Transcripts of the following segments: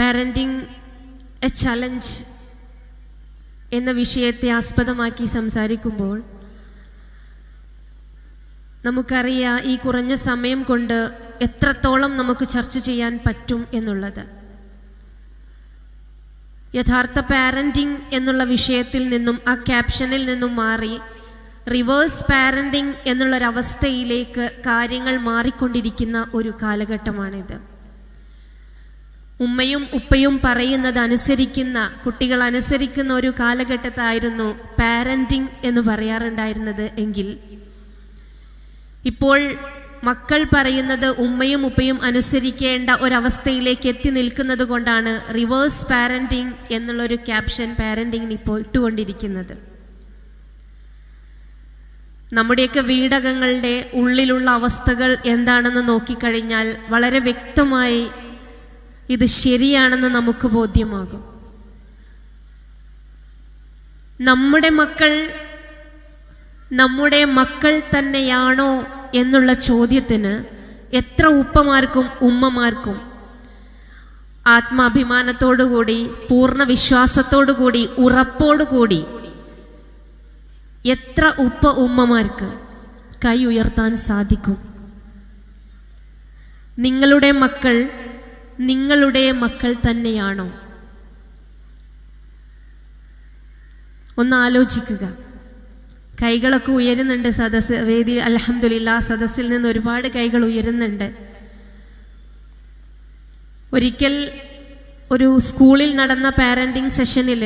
Parenting a challenge എന്ന വിഷയത്തെ ആസ്പദമാക്കി സംസാരിക്കുമ്പോൾ നമുക്കറിയാം ഈ കുറഞ്ഞ സമയം കൊണ്ട് എത്രത്തോളം നമുക്ക് ചർച്ച ചെയ്യാൻ പറ്റും എന്നുള്ളത് യഥാർത്ഥ പാരന്റിംഗ് എന്നുള്ള വിഷയത്തിൽ നിന്നും ആ ക്യാപ്ഷനിൽ നിന്നും മാറി റിവേഴ്സ് പാരന്റിംഗ് എന്നുള്ള ഒരു അവസ്ഥയിലേക്ക് കാര്യങ്ങൾ മാറിക്കൊണ്ടിരിക്കുന്ന ഒരു കാലഘട്ടമാണിത് ഉമ്മയും ഉപ്പയും പറയുന്നത് അനുസരിക്കുന്ന കുട്ടികൾ അനുസരിക്കുന്ന ഒരു കാലഘട്ടത്തായിരുന്നു പാരന്റിംഗ് എന്ന് പറയാറുണ്ടായിരുന്നത് എങ്കിൽ ഇപ്പോൾ മക്കൾ പറയുന്നത് ഉമ്മയും ഉപ്പയും അനുസരിക്കേണ്ട ഒരു അവസ്ഥയിലേക്ക് എത്തി നിൽക്കുന്നതുകൊണ്ടാണ് റിവേഴ്സ് പാരന്റിംഗ് എന്നുള്ള ഒരു ക്യാപ്ഷൻ പാരന്റിംഗിന് ഇപ്പോൾ ഇട്ടുകൊണ്ടിരിക്കുന്നത് നമ്മുടെയൊക്കെ വീടകങ്ങളുടെ ഉള്ളിലുള്ള അവസ്ഥകൾ എന്താണെന്ന് നോക്കിക്കഴിഞ്ഞാൽ വളരെ വ്യക്തമായി ഇത് ശരിയാണെന്ന് നമുക്ക് ബോധ്യമാകും നമ്മുടെ മക്കൾ തന്നെയാണോ എന്നുള്ള ചോദ്യത്തിന് എത്ര ഉപ്പമാർക്കും ഉമ്മമാർക്കും ആത്മാഭിമാനത്തോടുകൂടി പൂർണ്ണ വിശ്വാസത്തോടുകൂടി ഉറപ്പോടുകൂടി എത്ര ഉപ്പ ഉമ്മമാർക്ക് കൈ ഉയർത്താൻ സാധിക്കും നിങ്ങളുടെ മക്കൾ തന്നെയാണോ ഒന്ന് ആലോചിക്കുക കൈകളൊക്കെ ഉയരുന്നുണ്ട് സദസ്സ് വേദി അൽഹംദുലില്ലാഹ് സദസ്സിൽ നിന്ന് ഒരുപാട് കൈകൾ ഉയരുന്നുണ്ട് ഒരിക്കൽ ഒരു സ്കൂളിൽ നടന്ന പാരന്റിംഗ് സെഷനിൽ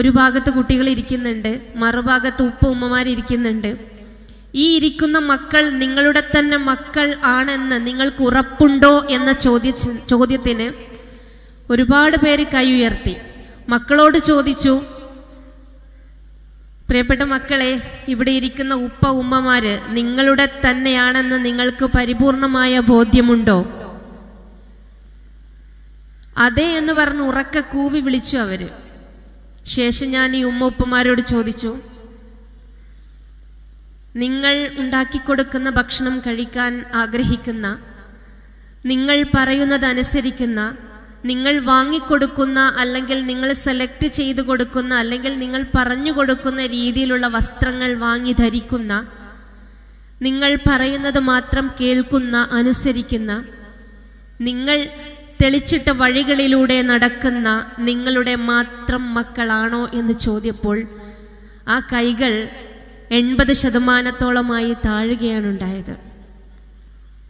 ഒരു ഭാഗത്ത് കുട്ടികൾ ഇരിക്കുന്നുണ്ട് മറുഭാഗത്ത് ഉപ്പ ഉമ്മമാർ ഇരിക്കുന്നുണ്ട് ഈ ഇരിക്കുന്ന മക്കൾ നിങ്ങളുടെ തന്നെ മക്കൾ ആണെന്ന് നിങ്ങൾക്ക് ഉറപ്പുണ്ടോ എന്ന ചോദ്യത്തിന് ഒരുപാട് പേര് കൈ ഉയർത്തി മക്കളോട് ചോദിച്ചു പ്രിയപ്പെട്ട മക്കളെ ഇവിടെ ഇരിക്കുന്ന ഉപ്പ ഉമ്മമാര് നിങ്ങളുടെ തന്നെയാണെന്ന് നിങ്ങൾക്ക് പരിപൂർണമായ ബോധ്യമുണ്ടോ അതെ എന്ന് പറഞ്ഞ് ഉറക്കെ കൂവി വിളിച്ചു അവര് ശേഷം ഞാൻ ഈ ഉമ്മ ഉപ്പമാരോട് ചോദിച്ചു നിങ്ങൾ ഉണ്ടാക്കിക്കൊടുക്കുന്ന ഭക്ഷണം കഴിക്കാൻ ആഗ്രഹിക്കുന്ന നിങ്ങൾ പറയുന്നതനുസരിക്കുന്ന നിങ്ങൾ വാങ്ങിക്കൊടുക്കുന്ന അല്ലെങ്കിൽ നിങ്ങൾ സെലക്ട് ചെയ്തു കൊടുക്കുന്ന അല്ലെങ്കിൽ നിങ്ങൾ പറഞ്ഞു കൊടുക്കുന്ന രീതിയിലുള്ള വസ്ത്രങ്ങൾ വാങ്ങി ധരിക്കുന്ന നിങ്ങൾ പറയുന്നത് മാത്രം കേൾക്കുന്ന അനുസരിക്കുന്ന നിങ്ങൾ തെളിച്ചിട്ട വഴികളിലൂടെ നടക്കുന്ന നിങ്ങളുടെ മാത്രം മക്കളാണോ എന്ന് ചോദിച്ചപ്പോൾ ആ കൈകൾ 80%-ഓളമായി താഴുകയാണ് ഉണ്ടായത്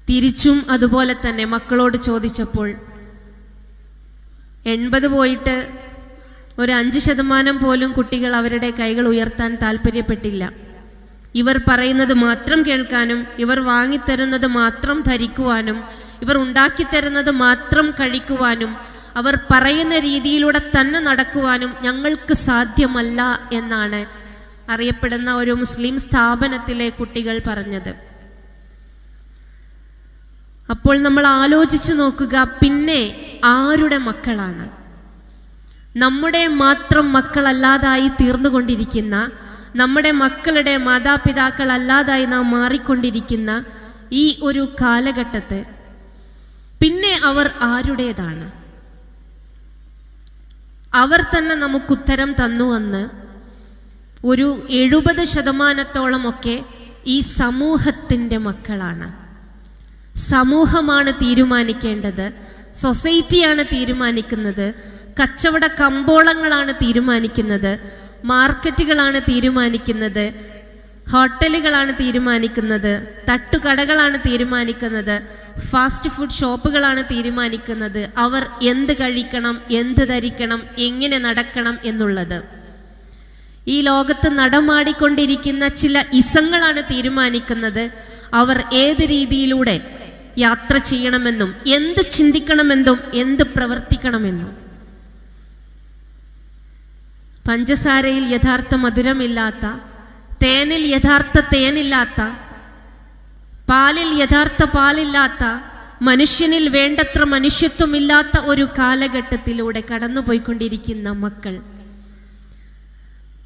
തിരിച്ചും അതുപോലെ തന്നെ മക്കളോട് ചോദിച്ചപ്പോൾ 80 പോയിട്ട് ഒരു 5% പോലും കുട്ടികൾ അവരുടെ കൈകൾ ഉയർത്താൻ താല്പര്യപ്പെട്ടില്ല ഇവർ പറയുന്നത് മാത്രം കേൾക്കാനും ഇവർ വാങ്ങിത്തരുന്നത് മാത്രം ധരിക്കുവാനും ഇവർ ഉണ്ടാക്കിത്തരുന്നത് മാത്രം കഴിക്കുവാനും അവർ പറയുന്ന രീതിയിലൂടെ തന്നെ നടക്കുവാനും ഞങ്ങൾക്ക് സാധ്യമല്ല എന്നാണ് അറിയപ്പെടുന്ന ഒരു മുസ്ലിം സ്ഥാപനത്തിലെ കുട്ടികൾ പറഞ്ഞത് അപ്പോൾ നമ്മൾ ആലോചിച്ചു നോക്കുക പിന്നെ ആരുടെ മക്കളാണ് നമ്മുടെ മാത്രം മക്കളല്ലാതായി തീർന്നുകൊണ്ടിരിക്കുന്ന നമ്മുടെ മക്കളുടെ മാതാപിതാക്കൾ അല്ലാതായി നാം മാറിക്കൊണ്ടിരിക്കുന്ന ഈ ഒരു കാലഘട്ടത്തിൽ പിന്നെ അവർ ആരുടേതാണ് അവർ തന്നെ നമുക്ക് ഉത്തരം തന്നുവെന്ന് ഒരു 70%-ഓളമൊക്കെ ഈ സമൂഹത്തിൻ്റെ മക്കളാണ് സമൂഹമാണ് തീരുമാനിക്കേണ്ടത് സൊസൈറ്റിയാണ് തീരുമാനിക്കുന്നത് കച്ചവട കമ്പോളങ്ങളാണ് തീരുമാനിക്കുന്നത് മാർക്കറ്റുകളാണ് തീരുമാനിക്കുന്നത് ഹോട്ടലുകളാണ് തീരുമാനിക്കുന്നത് തട്ടുകടകളാണ് തീരുമാനിക്കുന്നത് ഫാസ്റ്റ് ഫുഡ് ഷോപ്പുകളാണ് തീരുമാനിക്കുന്നത് അവർ എന്ത് കഴിക്കണം എന്ത് ധരിക്കണം എങ്ങനെ നടക്കണം എന്നുള്ളത് ഈ ലോകത്ത് നടമാടിക്കൊണ്ടിരിക്കുന്ന ചില ഇസങ്ങളാണ് തീരുമാനിക്കുന്നത് അവർ ഏത് രീതിയിലൂടെ യാത്ര ചെയ്യണമെന്നും എന്ത് ചിന്തിക്കണമെന്നും എന്ത് പ്രവർത്തിക്കണമെന്നും പഞ്ചസാരയിൽ യഥാർത്ഥ മധുരമില്ലാത്ത തേനിൽ യഥാർത്ഥ തേനില്ലാത്ത പാലിൽ യഥാർത്ഥ പാലില്ലാത്ത മനുഷ്യനിൽ വേണ്ടത്ര മനുഷ്യത്വമില്ലാത്ത ഒരു കാലഘട്ടത്തിലൂടെ കടന്നുപോയിക്കൊണ്ടിരിക്കുന്ന മക്കൾ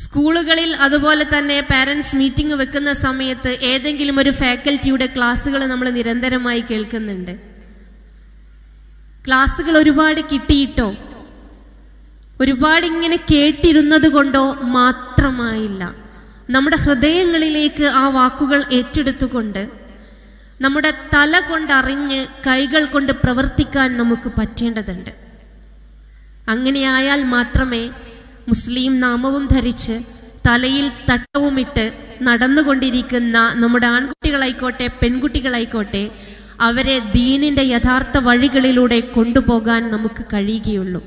സ്കൂളുകളിൽ അതുപോലെ തന്നെ പാരന്റ്സ് മീറ്റിംഗ് വെക്കുന്ന സമയത്ത് ഏതെങ്കിലും ഒരു ഫാക്കൽറ്റിയുടെ ക്ലാസ്സുകൾ നമ്മൾ നിരന്തരമായി കേൾക്കുന്നുണ്ട്. ക്ലാസ്സുകൾ ഒരുപാട് കിട്ടിയിട്ടോ ഒരുപാട് ഇങ്ങനെ കേട്ടിരുന്നത് കൊണ്ടോ മാത്രമായില്ല, നമ്മുടെ ഹൃദയങ്ങളിലേക്ക് ആ വാക്കുകൾ ഏറ്റെടുത്തുകൊണ്ട് നമ്മുടെ തല കൊണ്ടറിഞ്ഞ് കൈകൾ കൊണ്ട് പ്രവർത്തിക്കാൻ നമുക്ക് പറ്റേണ്ടതുണ്ട്. അങ്ങനെയായാൽ മാത്രമേ മുസ്ലിം നാമവും ധരിച്ച് തലയിൽ തട്ടവുമിട്ട് നടന്നുകൊണ്ടിരിക്കുന്ന നമ്മുടെ ആൺകുട്ടികളായിക്കോട്ടെ പെൺകുട്ടികളായിക്കോട്ടെ അവരെ ദീനിൻ്റെ യഥാർത്ഥ വഴികളിലൂടെ കൊണ്ടുപോകാൻ നമുക്ക് കഴിയുകയുള്ളൂ.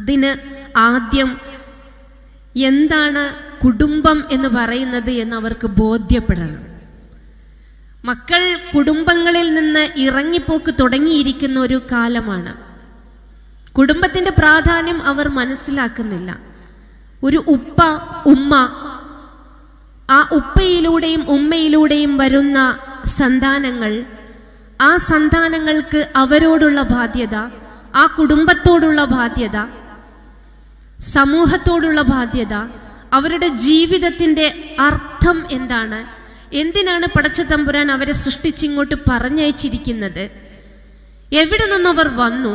അതിന് ആദ്യം എന്താണ് കുടുംബം എന്ന് പറയുന്നത് എന്ന് അവർക്ക് ബോധ്യപ്പെടണം. മക്കൾ കുടുംബങ്ങളിൽ നിന്ന് ഇറങ്ങിപ്പോക്ക് തുടങ്ങിയിരിക്കുന്ന ഒരു കാലമാണ്. കുടുംബത്തിൻ്റെ പ്രാധാന്യം അവർ മനസ്സിലാക്കുന്നില്ല. ഒരു ഉപ്പ ഉമ്മ, ആ ഉപ്പയിലൂടെയും ഉമ്മയിലൂടെയും വരുന്ന സന്താനങ്ങൾ, ആ സന്താനങ്ങൾക്ക് അവരോടുള്ള ബാധ്യത, ആ കുടുംബത്തോടുള്ള ബാധ്യത, സമൂഹത്തോടുള്ള ബാധ്യത, അവരുടെ ജീവിതത്തിൻ്റെ അർത്ഥം എന്താണ്, എന്തിനാണ് പടച്ച തമ്പുരാൻ അവരെ സൃഷ്ടിച്ചിങ്ങോട്ട് പറഞ്ഞയച്ചിരിക്കുന്നത്, എവിടെ നിന്നവർ വന്നു,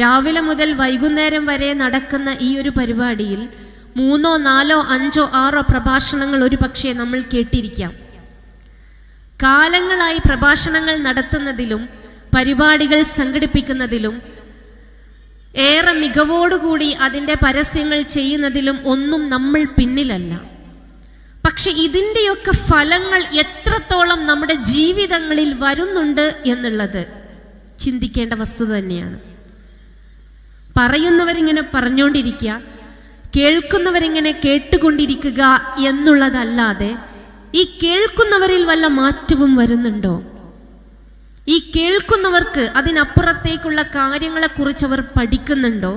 രാവിലെ മുതൽ വൈകുന്നേരം വരെ നടക്കുന്ന ഈ ഒരു പരിപാടിയിൽ 3, 4, 5, 6 പ്രഭാഷണങ്ങൾ ഒരു പക്ഷേ നമ്മൾ കേട്ടിരിക്കാം. കാലങ്ങളായി പ്രഭാഷണങ്ങൾ നടത്തുന്നതിലും പരിപാടികൾ സംഘടിപ്പിക്കുന്നതിലും ഏറെ മികവോടുകൂടി അതിൻ്റെ പരസ്യങ്ങൾ ചെയ്യുന്നതിലും ഒന്നും നമ്മൾ പിന്നിലല്ല. പക്ഷെ ഇതിൻ്റെയൊക്കെ ഫലങ്ങൾ എത്രത്തോളം നമ്മുടെ ജീവിതങ്ങളിൽ വരുന്നുണ്ട് എന്നുള്ളത് ചിന്തിക്കേണ്ട വസ്തുത തന്നെയാണ്. പറയുന്നവരിങ്ങനെ പറഞ്ഞുകൊണ്ടിരിക്കുക, കേൾക്കുന്നവരിങ്ങനെ കേട്ടുകൊണ്ടിരിക്കുക എന്നുള്ളതല്ലാതെ ഈ കേൾക്കുന്നവരിൽ വല്ല മാറ്റവും വരുന്നുണ്ടോ? ഈ കേൾക്കുന്നവർക്ക് അതിനപ്പുറത്തേക്കുള്ള കാര്യങ്ങളെക്കുറിച്ച് അവർ പഠിക്കുന്നുണ്ടോ?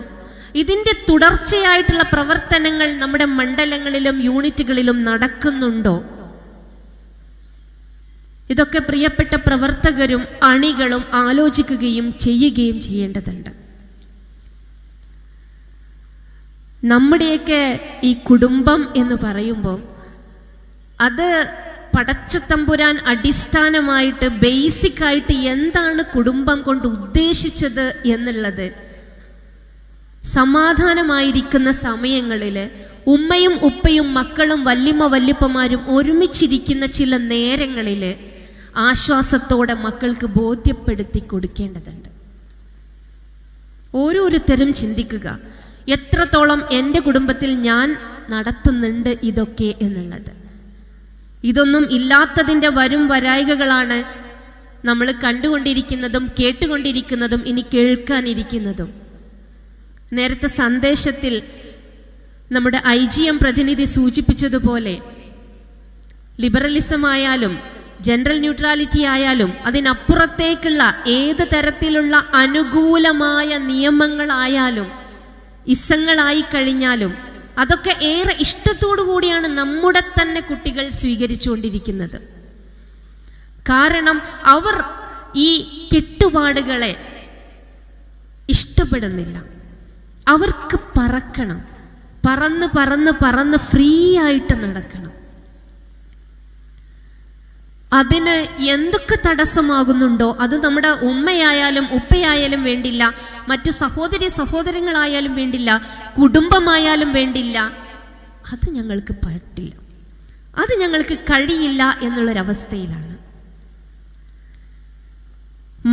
ഇതിൻ്റെ തുടർച്ചയായിട്ടുള്ള പ്രവർത്തനങ്ങൾ നമ്മുടെ മണ്ഡലങ്ങളിലും യൂണിറ്റുകളിലും നടക്കുന്നുണ്ടോ? ഇതൊക്കെ പ്രിയപ്പെട്ട പ്രവർത്തകരും അണികളും ആലോചിക്കുകയും ചെയ്യുകയും ചെയ്യേണ്ടതുണ്ട്. നമ്മുടെയൊക്കെ ഈ കുടുംബം എന്ന് പറയുമ്പോൾ അത് പടച്ച തമ്പുരാൻ അടിസ്ഥാനമായിട്ട് ബേസിക്കായിട്ട് എന്താണ് കുടുംബം കൊണ്ട് ഉദ്ദേശിച്ചത് എന്നുള്ളത് സമാധാനമായിരിക്കുന്ന സമയങ്ങളിൽ ഉമ്മയും ഉപ്പയും മക്കളും വല്ലിമ്മ വല്ലിപ്പമാരും ഒരുമിച്ചിരിക്കുന്ന ചില നേരങ്ങളിൽ ആശ്വാസത്തോടെ മക്കൾക്ക് ബോധ്യപ്പെടുത്തി കൊടുക്കേണ്ടതുണ്ട്. ഓരോരുത്തരും ചിന്തിക്കുക, എത്രത്തോളം എൻ്റെ കുടുംബത്തിൽ ഞാൻ നടത്തുന്നുണ്ട് ഇതൊക്കെ എന്നുള്ളത്. ഇതൊന്നും ഇല്ലാത്തതിൻ്റെ വരും വരായികകളാണ് നമ്മൾ കണ്ടുകൊണ്ടിരിക്കുന്നതും കേട്ടുകൊണ്ടിരിക്കുന്നതും ഇനി കേൾക്കാനിരിക്കുന്നതും. നേരത്തെ സന്ദേശത്തിൽ നമ്മുടെ IGM പ്രതിനിധി സൂചിപ്പിച്ചതുപോലെ ലിബറലിസമായാലും ജനറൽ ന്യൂട്രാലിറ്റി ആയാലും അതിനപ്പുറത്തേക്കുള്ള ഏത് തരത്തിലുള്ള അനുകൂലമായ നിയമങ്ങളായാലും ഇസങ്ങളായി കഴിഞ്ഞാലും അതൊക്കെ ഏറെ ഇഷ്ടത്തോടു കൂടിയാണ് നമ്മുടെ തന്നെ കുട്ടികൾ സ്വീകരിച്ചുകൊണ്ടിരിക്കുന്നത്. കാരണം അവർ ഈ കെട്ടുപാടുകളെ ഇഷ്ടപ്പെടുന്നില്ല. അവർക്ക് പറക്കണം, പറന്ന് പറന്ന് പറന്ന് ഫ്രീ ആയിട്ട് നടക്കണം. അതിന് എന്തൊക്കെ തടസ്സമാകുന്നുണ്ടോ അത് നമ്മുടെ ഉമ്മയായാലും ഉപ്പയായാലും വേണ്ടില്ല, മറ്റു സഹോദരി സഹോദരങ്ങളായാലും വേണ്ടില്ല, കുടുംബമായാലും വേണ്ടില്ല, അത് ഞങ്ങൾക്ക് പറ്റില്ല, അത് ഞങ്ങൾക്ക് കഴിയില്ല എന്നുള്ളൊരവസ്ഥയിലാണ്.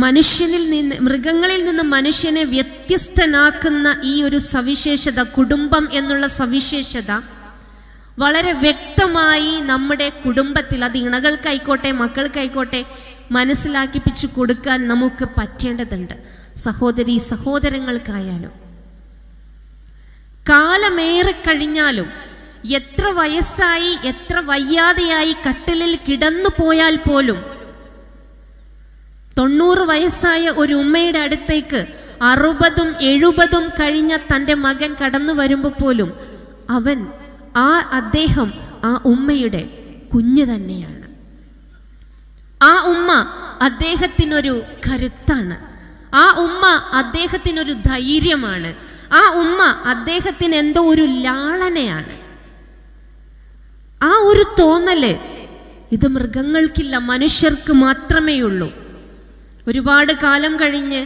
മനുഷ്യനിൽ നിന്ന് മൃഗങ്ങളിൽ നിന്ന് മനുഷ്യനെ വ്യത്യസ്തനാക്കുന്ന ഈ ഒരു സവിശേഷത കുടുംബം എന്നുള്ള സവിശേഷത വളരെ വ്യക്തമായി നമ്മുടെ കുടുംബത്തിൽ അത് ഇണകൾക്കായിക്കോട്ടെ മക്കൾക്കായിക്കോട്ടെ മനസ്സിലാക്കിപ്പിച്ചു കൊടുക്കാൻ നമുക്ക് പറ്റേണ്ടതുണ്ട് സഹോദരി സഹോദരങ്ങൾക്കായാലും കാലമേറെ കഴിഞ്ഞാലും എത്ര വയസ്സായി എത്ര വയ്യാതെയായി കട്ടിലിൽ കിടന്നു പോയാൽ പോലും 90 വയസ്സായ ഒരു ഉമ്മയുടെ അടുത്തേക്ക് 60ഉം 70ഉം കഴിഞ്ഞ തന്റെ മകൻ കടന്നു വരുമ്പോൾ പോലും അവൻ അദ്ദേഹം ആ ഉമ്മയുടെ കുഞ്ഞു തന്നെയാണ് ആ ഉമ്മ അദ്ദേഹത്തിനൊരു കരുത്താണ് ആ ഉമ്മ അദ്ദേഹത്തിനൊരു ധൈര്യമാണ് ആ ഉമ്മ അദ്ദേഹത്തിന് എന്തോ ഒരു ലാളനയാണ് ആ ഒരു തോന്നല് ഇത് മൃഗങ്ങൾക്കില്ല മനുഷ്യർക്ക് മാത്രമേ ഉള്ളൂ ഒരുപാട് കാലം കഴിഞ്ഞ്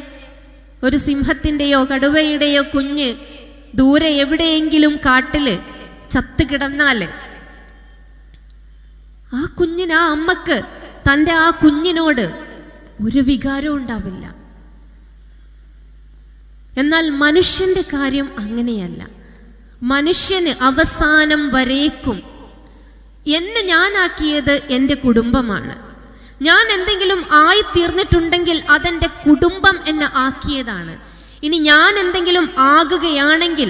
ഒരു സിംഹത്തിന്റെയോ കടുവയുടെയോ കുഞ്ഞ് ദൂരെ എവിടെയെങ്കിലും കാട്ടില് ചത്തു കിടന്നാൽ ആ കുഞ്ഞിന് ആ അമ്മക്ക് തന്റെ ആ കുഞ്ഞിനോട് ഒരു വികാരവും ഉണ്ടാവില്ല എന്നാൽ മനുഷ്യന്റെ കാര്യം അങ്ങനെയല്ല മനുഷ്യന് അവസാനം വരേക്കും എന്നെ ഞാനാക്കിയത് എൻ്റെ കുടുംബമാണ് ഞാൻ എന്തെങ്കിലും ആയി തീർന്നിട്ടുണ്ടെങ്കിൽ അതെന്റെ കുടുംബം എന്നെ ആക്കിയതാണ് ഇനി ഞാൻ എന്തെങ്കിലും ആകുകയാണെങ്കിൽ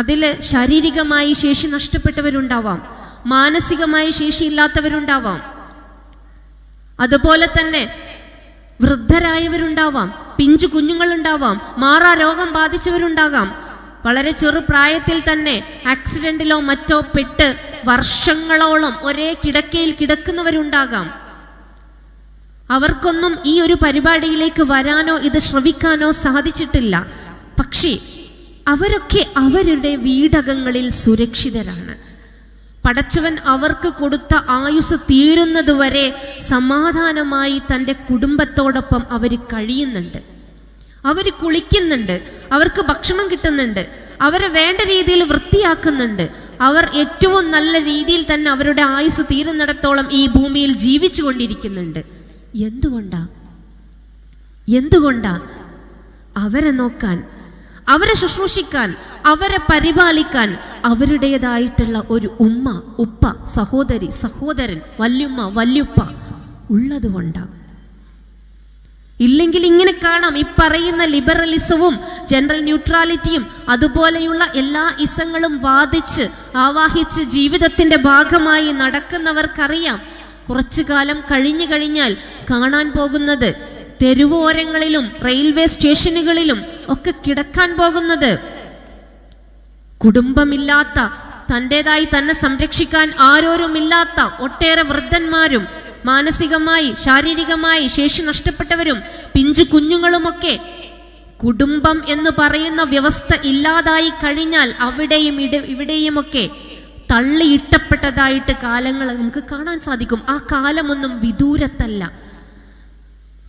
അതിൽ ശാരീരികമായി ശേഷി നഷ്ടപ്പെട്ടവരുണ്ടാവാം മാനസികമായി ശേഷിയില്ലാത്തവരുണ്ടാവാം അതുപോലെ തന്നെ വൃദ്ധരായവരുണ്ടാവാം പിഞ്ചു കുഞ്ഞുങ്ങളുണ്ടാവാം മാറാ രോഗം ബാധിച്ചവരുണ്ടാകാം വളരെ ചെറുപ്രായത്തിൽ തന്നെ ആക്സിഡന്റിലോ മറ്റോ പെട്ട് വർഷങ്ങളോളം ഒരേ കിടക്കയിൽ കിടക്കുന്നവരുണ്ടാകാം അവർക്കൊന്നും ഈ ഒരു പരിപാടിയിലേക്ക് വരാനോ ഇത് ശ്രവിക്കാനോ സാധിച്ചിട്ടില്ല പക്ഷേ അവരൊക്കെ അവരുടെ വീടകങ്ങളിൽ സുരക്ഷിതരാണ് പടച്ചവൻ അവർക്ക് കൊടുത്ത ആയുസ് തീരുന്നതുവരെ സമാധാനമായി തൻ്റെ കുടുംബത്തോടൊപ്പം അവർ കഴിയുന്നുണ്ട് അവർ കുളിക്കുന്നുണ്ട് അവർക്ക് ഭക്ഷണം കിട്ടുന്നുണ്ട് അവരെ വേണ്ട രീതിയിൽ വൃത്തിയാക്കുന്നുണ്ട് അവർ ഏറ്റവും നല്ല രീതിയിൽ തന്നെ അവരുടെ ആയുസ് തീരുന്നിടത്തോളം ഈ ഭൂമിയിൽ ജീവിച്ചു കൊണ്ടിരിക്കുന്നുണ്ട് എന്തുകൊണ്ടാ അവരെ നോക്കാൻ അവരെ ശുശ്രൂഷിക്കാൻ അവരെ പരിപാലിക്കാൻ അവരുടേതായിട്ടുള്ള ഒരു ഉമ്മ ഉപ്പ സഹോദരി സഹോദരൻ വല്യുമ്മ വല്യുപ്പ ഉള്ളതുകൊണ്ടാ ഇല്ലെങ്കിൽ ഇങ്ങനെ കാണാം ഈ പറയുന്ന ലിബറലിസവും ജനറൽ ന്യൂട്രാലിറ്റിയും അതുപോലെയുള്ള എല്ലാ ഇസങ്ങളും വാദിച്ച് ആവാഹിച്ച് ജീവിതത്തിന്റെ ഭാഗമായി നടക്കുന്നവർക്കറിയാം കുറച്ചു കാലം കഴിഞ്ഞു കഴിഞ്ഞാൽ കാണാൻ പോകുന്നത് തെരുവോരങ്ങളിലും റെയിൽവേ സ്റ്റേഷനുകളിലും ഒക്കെ കിടക്കാൻ പോകുന്നത് കുടുംബമില്ലാത്ത തൻ്റെതായി തന്നെ സംരക്ഷിക്കാൻ ആരോരുമില്ലാത്ത ഒട്ടേറെ വൃദ്ധന്മാരും മാനസികമായി ശാരീരികമായി ശേഷി നഷ്ടപ്പെട്ടവരും പിഞ്ചു കുഞ്ഞുങ്ങളുമൊക്കെ കുടുംബം എന്ന് പറയുന്ന വ്യവസ്ഥ ഇല്ലാതായി കഴിഞ്ഞാൽ അവിടെയും ഇവിടെയുമൊക്കെ തള്ളിയിട്ടപ്പെട്ടതായിട്ട് കാലങ്ങൾ നമുക്ക് കാണാൻ സാധിക്കും ആ കാലമൊന്നും വിദൂരത്തല്ല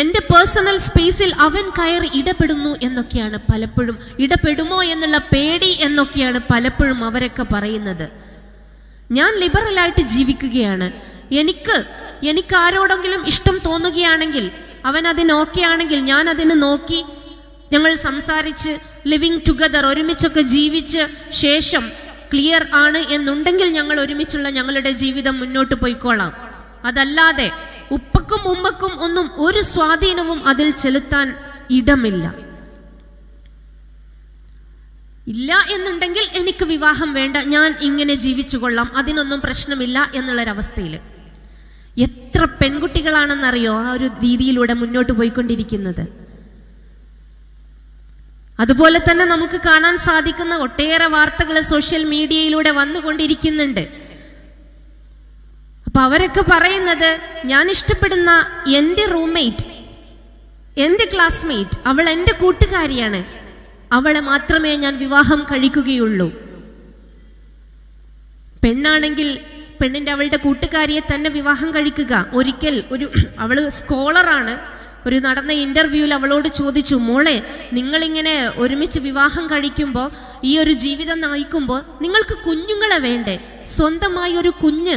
എൻ്റെ പേഴ്സണൽ സ്പേസിൽ അവൻ കയറി ഇടപെടുന്നു എന്നൊക്കെയാണ് പലപ്പോഴും ഇടപെടുമോ എന്നുള്ള പേടി എന്നൊക്കെയാണ് പലപ്പോഴും അവരൊക്കെ പറയുന്നത് ഞാൻ ലിബറലായിട്ട് ജീവിക്കുകയാണ് എനിക്ക് ആരോടെങ്കിലും ഇഷ്ടം തോന്നുകയാണെങ്കിൽ അവൻ അതിനോക്കെ ആണെങ്കിൽ ഞാൻ അതിന് നോക്കി ഞങ്ങൾ സംസാരിച്ച് ലിവിങ് ടുഗദർ ഒരുമിച്ചൊക്കെ ജീവിച്ച ശേഷം ക്ലിയർ ആണ് എന്നുണ്ടെങ്കിൽ ഞങ്ങൾ ഒരുമിച്ചുള്ള ഞങ്ങളുടെ ജീവിതം മുന്നോട്ട് പോയിക്കോളാം അതല്ലാതെ ഉപ്പക്കും ഉമ്മക്കും ഒന്നും ഒരു സ്വാധീനവും അതിൽ ചെലുത്താൻ ഇടമില്ല ഇല്ല എന്നുണ്ടെങ്കിൽ എനിക്ക് വിവാഹം വേണ്ട, ഞാൻ ഇങ്ങനെ ജീവിച്ചു കൊള്ളാം, അതിനൊന്നും പ്രശ്നമില്ല എന്നുള്ളൊരവസ്ഥയിൽ എത്ര പെൺകുട്ടികളാണെന്നറിയോ ആ ഒരു രീതിയിലൂടെ മുന്നോട്ട് പോയിക്കൊണ്ടിരിക്കുന്നത്. അതുപോലെ തന്നെ നമുക്ക് കാണാൻ സാധിക്കുന്ന ഒട്ടേറെ വാർത്തകൾ സോഷ്യൽ മീഡിയയിലൂടെ വന്നുകൊണ്ടിരിക്കുന്നുണ്ട്. അപ്പൊ അവരൊക്കെ പറയുന്നത്, ഞാൻ ഇഷ്ടപ്പെടുന്ന എൻ്റെ റൂംമേറ്റ്, എൻ്റെ ക്ലാസ്മേറ്റ്, അവൾ എൻ്റെ കൂട്ടുകാരിയാണ്, അവളെ മാത്രമേ ഞാൻ വിവാഹം കഴിക്കുകയുള്ളൂ. പെണ്ണാണെങ്കിൽ പെണ്ണിൻ്റെ അവളുടെ കൂട്ടുകാരിയെ തന്നെ വിവാഹം കഴിക്കുക. ഒരിക്കൽ അവൾ സ്കോളറാണ്, ഒരു നടന്ന ഇൻ്റർവ്യൂവിൽ അവളോട് ചോദിച്ചു, മോളെ നിങ്ങളിങ്ങനെ ഒരുമിച്ച് വിവാഹം കഴിക്കുമ്പോൾ, ഈ ഒരു ജീവിതം നയിക്കുമ്പോൾ നിങ്ങൾക്ക് കുഞ്ഞുങ്ങളെ വേണ്ടേ? സ്വന്തമായി ഒരു കുഞ്ഞ്,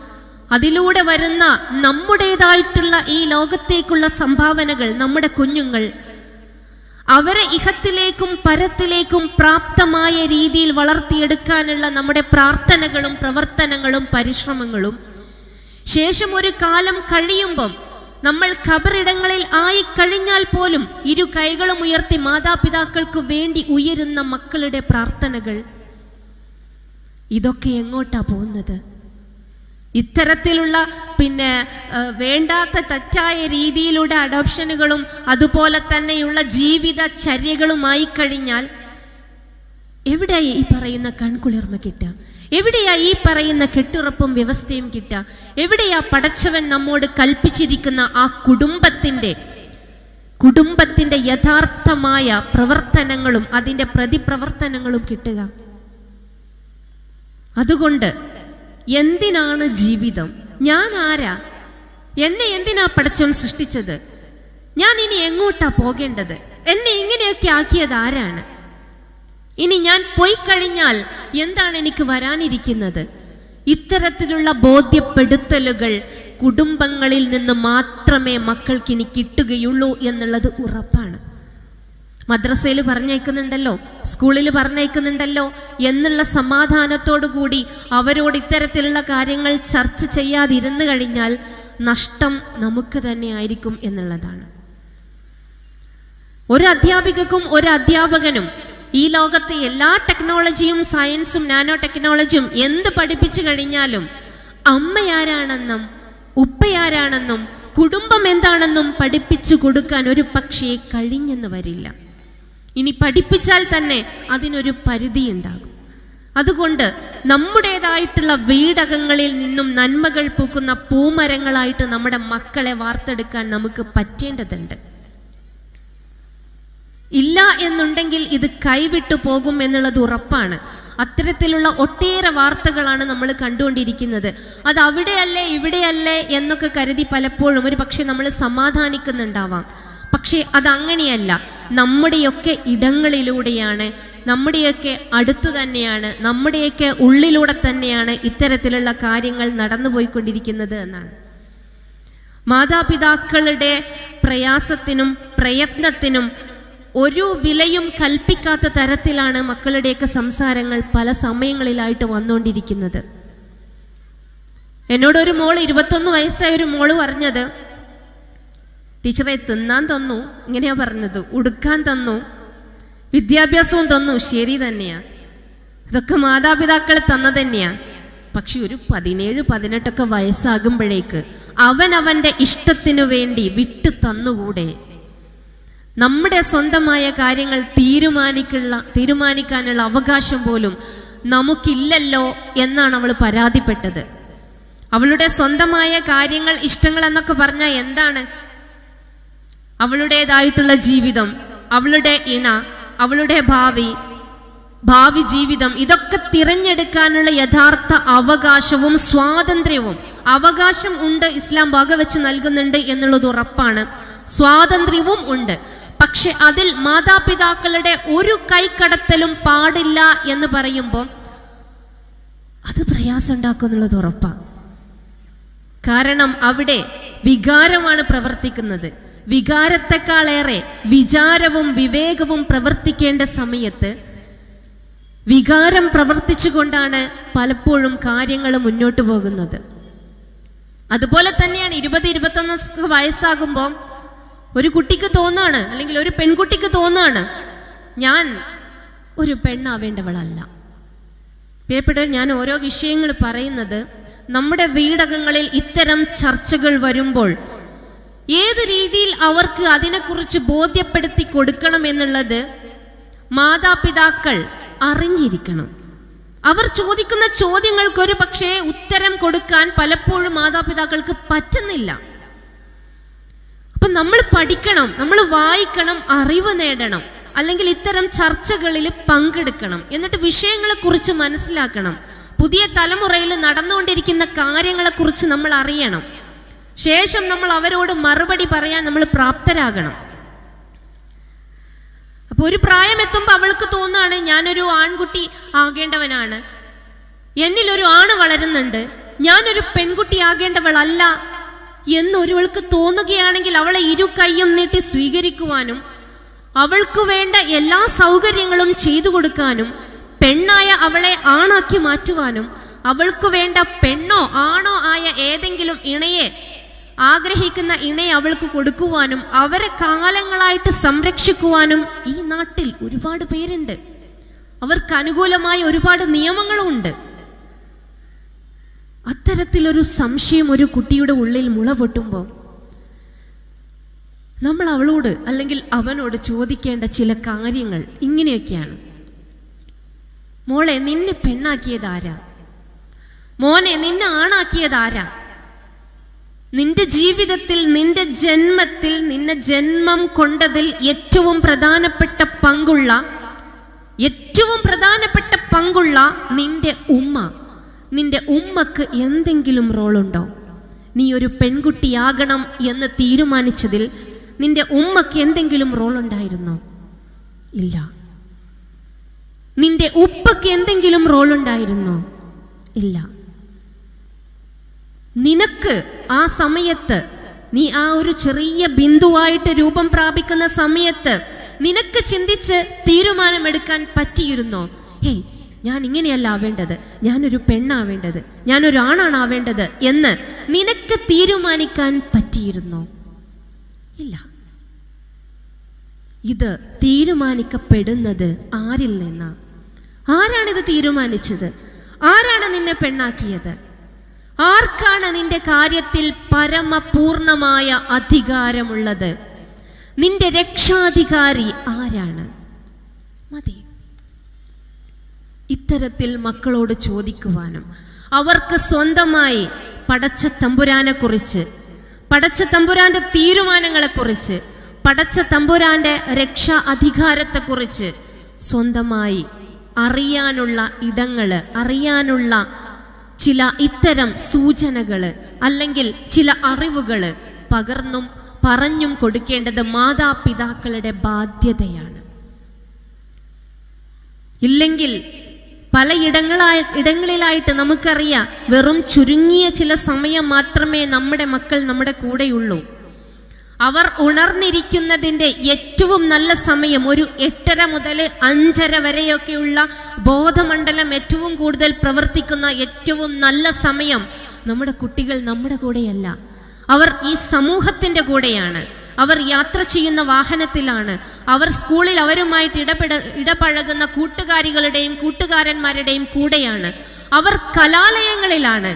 അതിലൂടെ വരുന്ന നമ്മുടേതായിട്ടുള്ള ഈ ലോകത്തേക്കുള്ള സംഭാവനകൾ, നമ്മുടെ കുഞ്ഞുങ്ങൾ, അവരെ ഇഹത്തിലേക്കും പരത്തിലേക്കും പ്രാപ്തമായ രീതിയിൽ വളർത്തിയെടുക്കാനുള്ള നമ്മുടെ പ്രാർത്ഥനകളും പ്രവർത്തനങ്ങളും പരിശ്രമങ്ങളും, ശേഷം ഒരു കാലം കഴിയുമ്പം നമ്മൾ ഖബറിടങ്ങളിൽ ആയി കഴിഞ്ഞാൽ പോലും ഇരു കൈകളും ഉയർത്തി മാതാപിതാക്കൾക്ക് വേണ്ടി ഉയരുന്ന മക്കളുടെ പ്രാർത്ഥനകൾ, ഇതൊക്കെ എങ്ങോട്ടാ പോകുന്നത്? ഇത്തരത്തിലുള്ള വേണ്ടാത്ത തെറ്റായ രീതിയിലൂടെ അഡോപ്ഷനുകളും അതുപോലെ തന്നെയുള്ള ജീവിതചര്യകളുമായി കഴിഞ്ഞാൽ എവിടെയായി ഈ പറയുന്ന കൺകുളിർമ കിട്ടുക? എവിടെയാ ഈ പറയുന്ന കെട്ടുറപ്പും വ്യവസ്ഥയും കിട്ടുക? എവിടെയാ പടച്ചവൻ നമ്മോട് കൽപ്പിച്ചിരിക്കുന്ന ആ കുടുംബത്തിന്റെ യഥാർത്ഥമായ പ്രവർത്തനങ്ങളും അതിൻ്റെ പ്രതിപ്രവർത്തനങ്ങളും കിട്ടുക? അതുകൊണ്ട് എന്തിനാണ് ജീവിതം? ഞാൻ ആരാ? എന്നെ എന്തിനാ പടച്ചവൻ സൃഷ്ടിച്ചത്? ഞാൻ ഇനി എങ്ങോട്ടാ പോകേണ്ടത്? എന്നെ ഇങ്ങനെയൊക്കെ ആക്കിയത് ആരാണ്? ഇനി ഞാൻ പോയി കഴിഞ്ഞാൽ എന്താണ് എനിക്ക് വരാനിരിക്കുന്നത്? ഇത്തരത്തിലുള്ള ബോധ്യപ്പെടുത്തലുകൾ കുടുംബങ്ങളിൽ നിന്ന് മാത്രമേ മക്കൾക്കിനി കിട്ടുകയുള്ളൂ എന്നുള്ളത് ഉറപ്പാണ്. മദ്രസയിൽ പറഞ്ഞയക്കുന്നുണ്ടല്ലോ, സ്കൂളിൽ പറഞ്ഞയക്കുന്നുണ്ടല്ലോ എന്നുള്ള സമാധാനത്തോടു കൂടി അവരോട് ഇത്തരത്തിലുള്ള കാര്യങ്ങൾ ചർച്ച ചെയ്യാതിരുന്നു കഴിഞ്ഞാൽ നഷ്ടം നമുക്ക് തന്നെ ആയിരിക്കും എന്നുള്ളതാണ്. ഒരു അധ്യാപികക്കും ഒരു അധ്യാപകനും ഈ ലോകത്തെ എല്ലാ ടെക്നോളജിയും സയൻസും നാനോ ടെക്നോളജിയും എന്ത് പഠിപ്പിച്ചു കഴിഞ്ഞാലും അമ്മയാരാണെന്നും ഉപ്പയാരാണെന്നും കുടുംബം എന്താണെന്നും പഠിപ്പിച്ചു കൊടുക്കാൻ ഒരു പക്ഷേ കഴിഞ്ഞെന്ന് വരില്ല. ഇനി പഠിപ്പിച്ചാൽ തന്നെ അതിനൊരു പരിധിയുണ്ടാകും. അതുകൊണ്ട് നമ്മുടേതായിട്ടുള്ള വീടകങ്ങളിൽ നിന്നും നന്മകൾ പൂക്കുന്ന പൂമരങ്ങളായിട്ട് നമ്മുടെ മക്കളെ വാർത്തെടുക്കാൻ നമുക്ക് പറ്റേണ്ടതുണ്ട്. ഇല്ല എന്നുണ്ടെങ്കിൽ ഇത് കൈവിട്ടു പോകും എന്നുള്ളത് ഉറപ്പാണ്. അത്തരത്തിലുള്ള ഒട്ടേറെ വാർത്തകളാണ് നമ്മൾ കണ്ടുകൊണ്ടിരിക്കുന്നത്. അത് അവിടെയല്ലേ ഇവിടെയല്ലേ എന്നൊക്കെ കരുതി പലപ്പോഴും ഒരു പക്ഷെ നമ്മൾ സമാധാനിക്കുന്നുണ്ടാവാം. പക്ഷേ അതങ്ങനെയല്ല. നമ്മുടെയൊക്കെ ഇടങ്ങളിലൂടെയാണ്, നമ്മുടെയൊക്കെ അടുത്തു തന്നെയാണ്, നമ്മുടെയൊക്കെ ഉള്ളിലൂടെ തന്നെയാണ് ഇത്തരത്തിലുള്ള കാര്യങ്ങൾ നടന്നുപോയിക്കൊണ്ടിരിക്കുന്നത് എന്നാണ്. മാതാപിതാക്കളുടെ പ്രയാസത്തിനും പ്രയത്നത്തിനും ഒരു വിലയും കൽപ്പിക്കാത്ത തരത്തിലാണ് മക്കളുടെയൊക്കെ സംസാരങ്ങൾ പല സമയങ്ങളിലായിട്ട് വന്നുകൊണ്ടിരിക്കുന്നത്. എന്നോടൊരു മോള്, 21 വയസ്സായ ഒരു മോള് പറഞ്ഞത്, ടീച്ചറെ തിന്നാൻ തന്നു, ഇങ്ങനെയാ പറഞ്ഞത്, ഉടുക്കാൻ തന്നു, വിദ്യാഭ്യാസവും തന്നു, ശരി തന്നെയാ, ഇതൊക്കെ മാതാപിതാക്കൾ തന്നത് തന്നെയാ. പക്ഷെ ഒരു 17-18 വയസ്സാകുമ്പോഴേക്ക് അവനവൻ്റെ ഇഷ്ടത്തിനു വേണ്ടി വിട്ടു തന്നുകൂടെ? നമ്മുടെ സ്വന്തമായ കാര്യങ്ങൾ തീരുമാനിക്കാനുള്ള അവകാശം പോലും നമുക്കില്ലല്ലോ എന്നാണ് അവൾ പരാതിപ്പെട്ടത്. അവളുടെ സ്വന്തമായ കാര്യങ്ങൾ, ഇഷ്ടങ്ങൾ എന്നൊക്കെ പറഞ്ഞാൽ എന്താണ്? അവളുടേതായിട്ടുള്ള ജീവിതം, അവളുടെ ഇണ, അവളുടെ ഭാവി ജീവിതം, ഇതൊക്കെ തിരഞ്ഞെടുക്കാനുള്ള യഥാർത്ഥ അവകാശവും സ്വാതന്ത്ര്യവും, അവകാശം ഉണ്ട്, ഇസ്ലാം വകവെച്ച് നൽകുന്നുണ്ട് എന്നുള്ളത് ഉറപ്പാണ്. സ്വാതന്ത്ര്യവും ഉണ്ട്. പക്ഷെ അതിൽ മാതാപിതാക്കളുടെ ഒരു കൈക്കടത്തലും പാടില്ല എന്ന് പറയുമ്പോൾ അത് പ്രയാസമുണ്ടാക്കുന്നുള്ളത് ഉറപ്പാണ്. കാരണം അവിടെ വികാരമാണ് പ്രവർത്തിക്കുന്നത്. വികാരത്തെക്കാളേറെ വിചാരവും വിവേകവും പ്രവർത്തിക്കേണ്ട സമയത്ത് വികാരം പ്രവർത്തിച്ചുകൊണ്ടാണ് പലപ്പോഴും കാര്യങ്ങൾ മുന്നോട്ട് പോകുന്നത്. അതുപോലെ തന്നെയാണ് 20-21 വയസ്സാകുമ്പോൾ ഒരു കുട്ടിക്ക് തോന്നാണ്, അല്ലെങ്കിൽ ഒരു പെൺകുട്ടിക്ക് തോന്നാണ്, ഞാൻ ഒരു പെണ്ണാവേണ്ടവളല്ല. പ്രിയപ്പെട്ടവർ, ഞാൻ ഓരോ വിഷയങ്ങൾ പറയുന്നത് നമ്മുടെ വീടകങ്ങളിൽ ഇത്തരം ചർച്ചകൾ വരുമ്പോൾ ഏത് രീതിയിൽ അവർക്ക് അതിനെക്കുറിച്ച് ബോധ്യപ്പെടുത്തി കൊടുക്കണം എന്നുള്ളത് മാതാപിതാക്കൾ അറിഞ്ഞിരിക്കണം. അവർ ചോദിക്കുന്ന ചോദ്യങ്ങൾക്കൊരു പക്ഷേ ഉത്തരം കൊടുക്കാൻ പലപ്പോഴും മാതാപിതാക്കൾക്ക് പറ്റുന്നില്ല. അപ്പൊ നമ്മൾ പഠിക്കണം, നമ്മൾ വായിക്കണം, അറിവ് നേടണം, അല്ലെങ്കിൽ ഇത്തരം ചർച്ചകളിൽ പങ്കെടുക്കണം, എന്നിട്ട് വിഷയങ്ങളെ കുറിച്ച് മനസ്സിലാക്കണം. പുതിയ തലമുറയിൽ നടന്നുകൊണ്ടിരിക്കുന്ന കാര്യങ്ങളെക്കുറിച്ച് നമ്മൾ അറിയണം. ശേഷം നമ്മൾ അവരോട് മറുപടി പറയാൻ നമ്മൾ പ്രാപ്തരാകണം. അപ്പോൾ ഒരു പ്രായം എത്തുമ്പോൾ അവൾക്ക് തോന്നുകയാണ്, ഞാനൊരു ആൺകുട്ടി ആകേണ്ടവനാണ്, എന്നിലൊരു ആണ് വളരുന്നുണ്ട്, ഞാനൊരു പെൺകുട്ടി ആകേണ്ടവളല്ല എന്നൊരുവൾക്ക് തോന്നുകയാണെങ്കിൽ അവളെ ഇരു കൈയും നീട്ടി സ്വീകരിക്കുവാനും അവൾക്ക് വേണ്ട എല്ലാ സൗകര്യങ്ങളും ചെയ്തു കൊടുക്കാനും പെണ്ണായ അവളെ ആണാക്കി മാറ്റുവാനും അവൾക്ക് വേണ്ട പെണ്ണോ ആണോ ആയ ഏതെങ്കിലും ഇണയെ ആഗ്രഹിക്കുന്ന ഇണയെ അവൾക്ക് കൊടുക്കുവാനും അവരെ കാലങ്ങളായിട്ട് സംരക്ഷിക്കുവാനും ഈ നാട്ടിൽ ഒരുപാട് പേരുണ്ട്. അവർക്ക് അനുകൂലമായ ഒരുപാട് നിയമങ്ങളുമുണ്ട്. അത്തരത്തിലൊരു സംശയം ഒരു കുട്ടിയുടെ ഉള്ളിൽ മുളപൊട്ടുമ്പോൾ നമ്മൾ അവളോട് അല്ലെങ്കിൽ അവനോട് ചോദിക്കേണ്ട ചില കാര്യങ്ങൾ ഇങ്ങനെയൊക്കെയാണ്. മോളെ, നിന്നെ പെണ്ണാക്കിയതാരാ? മോനെ, നിന്നെ ആണാക്കിയതാരാ? നിന്റെ ജീവിതത്തിൽ, നിന്റെ ജന്മത്തിൽ, നിന്നെ ജന്മം കൊണ്ടതിൽ ഏറ്റവും പ്രധാനപ്പെട്ട പങ്കുള്ള നിന്റെ ഉമ്മ. നിന്റെ ഉമ്മക്ക് എന്തെങ്കിലും റോളുണ്ടോ? നീ ഒരു പെൺകുട്ടിയാകണം എന്ന് തീരുമാനിച്ചതിൽ നിന്റെ ഉമ്മക്ക് എന്തെങ്കിലും റോൾ ഉണ്ടായിരുന്നോ? ഇല്ല. നിന്റെ ഉപ്പക്ക് എന്തെങ്കിലും റോൾ ഉണ്ടായിരുന്നോ? ഇല്ല. നിനക്ക് ആ സമയത്ത്, നീ ആ ഒരു ചെറിയ ബിന്ദുവായിട്ട് രൂപം പ്രാപിക്കുന്ന സമയത്ത് നിനക്ക് ചിന്തിച്ച് തീരുമാനമെടുക്കാൻ പറ്റിയിരുന്നോ? ഹേയ്, ഞാൻ ഇങ്ങനെയല്ല ആവേണ്ടത്, ഞാനൊരു പെണ്ണാവേണ്ടത്, ഞാനൊരു ആണാണ് ആവേണ്ടത് എന്ന് നിനക്ക് തീരുമാനിക്കാൻ പറ്റിയിരുന്നോ? ഇല്ല. ഇത് തീരുമാനിക്കപ്പെടുന്നത് ആരിൽ നിന്നാണ്? ആരാണിത് തീരുമാനിച്ചത്? ആരാണ് നിന്നെ പെണ്ണാക്കിയത്? ആർക്കാണ് നിന്റെ കാര്യത്തിൽ പരമപൂർണമായ അധികാരമുള്ളത്? നിന്റെ രക്ഷാധികാരി ആരാണ്? മതി ഇത്തരത്തിൽ മക്കളോട് ചോദിക്കുവാനും അവർക്ക് സ്വന്തമായി പടച്ച തമ്പുരാനെ കുറിച്ച്, പടച്ച തമ്പുരാന്റെ തീരുമാനങ്ങളെക്കുറിച്ച്, പടച്ച തമ്പുരാന്റെ രക്ഷാ അധികാരത്തെക്കുറിച്ച് സ്വന്തമായി അറിയാനുള്ള ഇടങ്ങള്, അറിയാനുള്ള ചില ഇത്തരം സൂചനകള് അല്ലെങ്കിൽ ചില അറിവുകള് പകർന്നും പറഞ്ഞും കൊടുക്കേണ്ടത് മാതാപിതാക്കളുടെ ബാധ്യതയാണ്. ഇല്ലെങ്കിൽ പല ഇടങ്ങളിലായിട്ട് നമുക്കറിയാം, വെറും ചുരുങ്ങിയ ചില സമയം മാത്രമേ നമ്മുടെ മക്കൾ നമ്മുടെ കൂടെയുള്ളൂ. അവർ ഉണർന്നിരിക്കുന്നതിൻ്റെ ഏറ്റവും നല്ല സമയം ഒരു 8:30 മുതൽ 5:30 വരെയൊക്കെയുള്ള ബോധമണ്ഡലം ഏറ്റവും കൂടുതൽ പ്രവർത്തിക്കുന്ന ഏറ്റവും നല്ല സമയം നമ്മുടെ കുട്ടികൾ നമ്മുടെ കൂടെയല്ല, അവർ ഈ സമൂഹത്തിൻ്റെ കൂടെയാണ്. അവർ യാത്ര ചെയ്യുന്ന വാഹനത്തിലാണ്, അവർ സ്കൂളിൽ അവരുമായിട്ട് ഇടപഴകുന്ന കൂട്ടുകാരികളുടെയും കൂട്ടുകാരന്മാരുടെയും കൂടെയാണ്, അവർ കലാലയങ്ങളിലാണ്,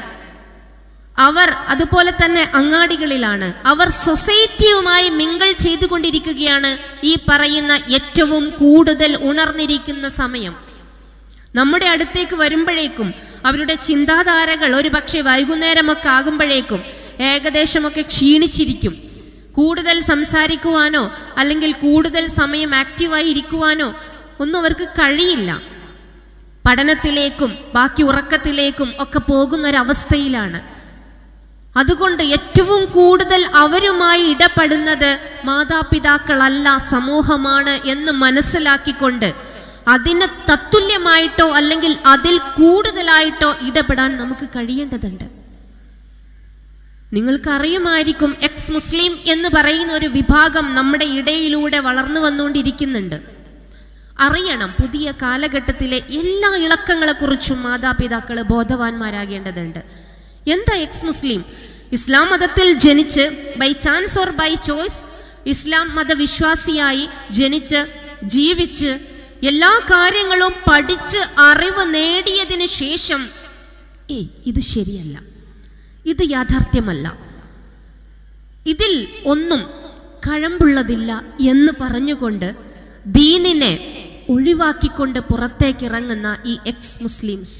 അവർ അതുപോലെ തന്നെ അങ്ങാടികളിലാണ്, അവർ സൊസൈറ്റിയുമായി മിങ്കിൾ ചെയ്തുകൊണ്ടിരിക്കുകയാണ്. ഈ പറയുന്ന ഏറ്റവും കൂടുതൽ ഉണർന്നിരിക്കുന്ന സമയം നമ്മുടെ അടുത്തേക്ക് വരുമ്പോഴേക്കും അവരുടെ ചിന്താധാരകൾ ഒരു പക്ഷേ വൈകുന്നേരമൊക്കെ ആകുമ്പോഴേക്കും ഏകദേശമൊക്കെ ക്ഷീണിച്ചിരിക്കും. കൂടുതൽ സംസാരിക്കുവാനോ അല്ലെങ്കിൽ കൂടുതൽ സമയം ആക്റ്റീവായി ഇരിക്കുവാനോ ഒന്നും അവർക്ക് കഴിയില്ല. പഠനത്തിലേക്കും ബാക്കി ഉറക്കത്തിലേക്കും ഒക്കെ പോകുന്നൊരവസ്ഥയിലാണ്. അതുകൊണ്ട് ഏറ്റവും കൂടുതൽ അവരുമായി ഇടപെടുന്നത് മാതാപിതാക്കളല്ല, സമൂഹമാണ് എന്ന് മനസ്സിലാക്കിക്കൊണ്ട് അതിനെ തത്തുല്യമായിട്ടോ അല്ലെങ്കിൽ അതിൽ കൂടുതലായിട്ടോ ഇടപെടാൻ നമുക്ക് കഴിയേണ്ടതുണ്ട്. നിങ്ങൾക്കറിയുമായിരിക്കും എക്സ് മുസ്ലിം എന്ന് പറയുന്ന ഒരു വിഭാഗം നമ്മുടെ ഇടയിലൂടെ വളർന്നു വന്നുകൊണ്ടിരിക്കുന്നുണ്ട്. അറിയണം, പുതിയ കാലഘട്ടത്തിലെ എല്ലാ ഇളക്കങ്ങളെക്കുറിച്ചും മാതാപിതാക്കൾ ബോധവാന്മാരാകേണ്ടതുണ്ട്. എന്താ എക്സ് മുസ്ലിം? ഇസ്ലാം മതത്തിൽ ജനിച്ച് by chance or by choice ഇസ്ലാം മതവിശ്വാസിയായി ജനിച്ച് ജീവിച്ച് എല്ലാ കാര്യങ്ങളും പഠിച്ച് അറിവ് നേടിയതിന് ശേഷം ഇത് ശരിയല്ല, ഇത് യാഥാർത്ഥ്യമല്ല, ഇതിൽ ഒന്നും കഴമ്പുള്ളതില്ല എന്ന് പറഞ്ഞുകൊണ്ട് ദീനിനെ ഒഴിവാക്കിക്കൊണ്ട് പുറത്തേക്കിറങ്ങുന്ന ഈ എക്സ് മുസ്ലിംസ്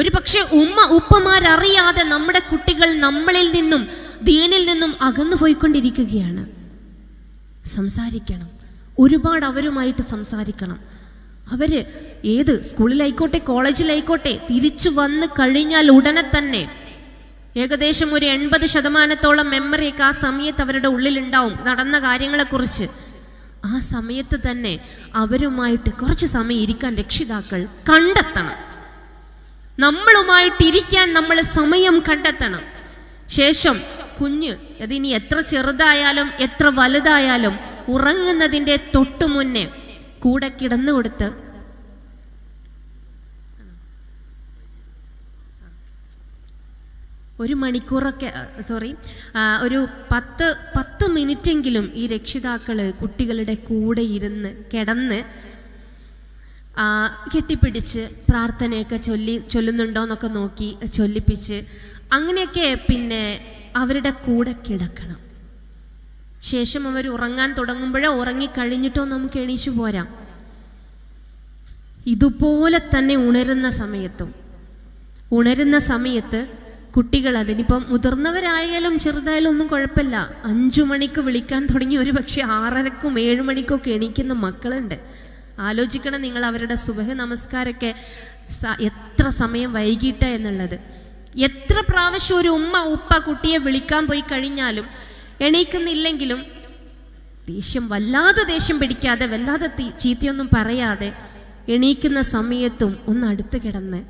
ഒരു പക്ഷേ ഉമ്മ ഉപ്പമാരറിയാതെ നമ്മുടെ കുട്ടികൾ നമ്മളിൽ നിന്നും ദീനിൽ നിന്നും അകന്നു പോയിക്കൊണ്ടിരിക്കുകയാണ്. സംസാരിക്കണം, ഒരുപാട് അവരുമായിട്ട് സംസാരിക്കണം. അവർ ഏത് സ്കൂളിലായിക്കോട്ടെ കോളേജിലായിക്കോട്ടെ തിരിച്ചു വന്ന് കഴിഞ്ഞാൽ ഉടനെ തന്നെ ഏകദേശം ഒരു 80% മെമ്മറിയൊക്കെ ആ സമയത്ത് അവരുടെ ഉള്ളിലുണ്ടാവും നടന്ന കാര്യങ്ങളെക്കുറിച്ച്. ആ സമയത്ത് തന്നെ അവരുമായിട്ട് കുറച്ച് സമയം ഇരിക്കാൻ രക്ഷിതാക്കൾ കണ്ടെത്തണം, നമ്മളുമായിട്ടിരിക്കാൻ നമ്മൾ സമയം കണ്ടെത്തണം. ശേഷം കുഞ്ഞ് അതിനി എത്ര ചെറുതായാലും എത്ര വലുതായാലും ഉറങ്ങുന്നതിൻ്റെ തൊട്ടു മുന്നേ കൂടെ കിടന്നു കൊടുത്ത് ഒരു മണിക്കൂറൊക്കെ ഒരു 10 മിനിറ്റെങ്കിലും ഈ രക്ഷിതാക്കൾ കുട്ടികളുടെ കൂടെ ഇരുന്ന് കിടന്ന് കെട്ടിപ്പിടിച്ച് പ്രാർത്ഥനയൊക്കെ ചൊല്ലുന്നുണ്ടോയെന്നൊക്കെ നോക്കി ചൊല്ലിപ്പിച്ച് അങ്ങനെയൊക്കെ പിന്നെ അവരുടെ കൂടെ കിടക്കണം. ശേഷം അവർ ഉറങ്ങാൻ തുടങ്ങുമ്പോഴോ ഉറങ്ങിക്കഴിഞ്ഞിട്ടോ നമുക്ക് എണീച്ചു പോരാം. ഇതുപോലെ തന്നെ ഉണരുന്ന സമയത്ത് കുട്ടികൾ അതിനിപ്പം മുതിർന്നവരായാലും ചെറുതായാലും ഒന്നും കുഴപ്പമില്ല, 5 മണിക്ക് വിളിക്കാൻ തുടങ്ങി ഒരു പക്ഷെ 6:30 മണിക്കും 7 മണിക്കും എണീക്കുന്ന മക്കളുണ്ട്. ആലോചിക്കണം, നിങ്ങൾ അവരുടെ സുബഹ് നമസ്കാരമൊക്കെ എത്ര സമയം വൈകിട്ട എന്നുള്ളത്. എത്ര പ്രാവശ്യം ഒരു ഉമ്മ ഉപ്പ കുട്ടിയെ വിളിക്കാൻ പോയി കഴിഞ്ഞാലും എണീക്കുന്നില്ലെങ്കിലും വല്ലാതെ ദേഷ്യം പിടിക്കാതെ വല്ലാതെ ചീത്തയൊന്നും പറയാതെ എണീക്കുന്ന സമയത്തും ഒന്ന് അടുത്ത് കിടന്ന്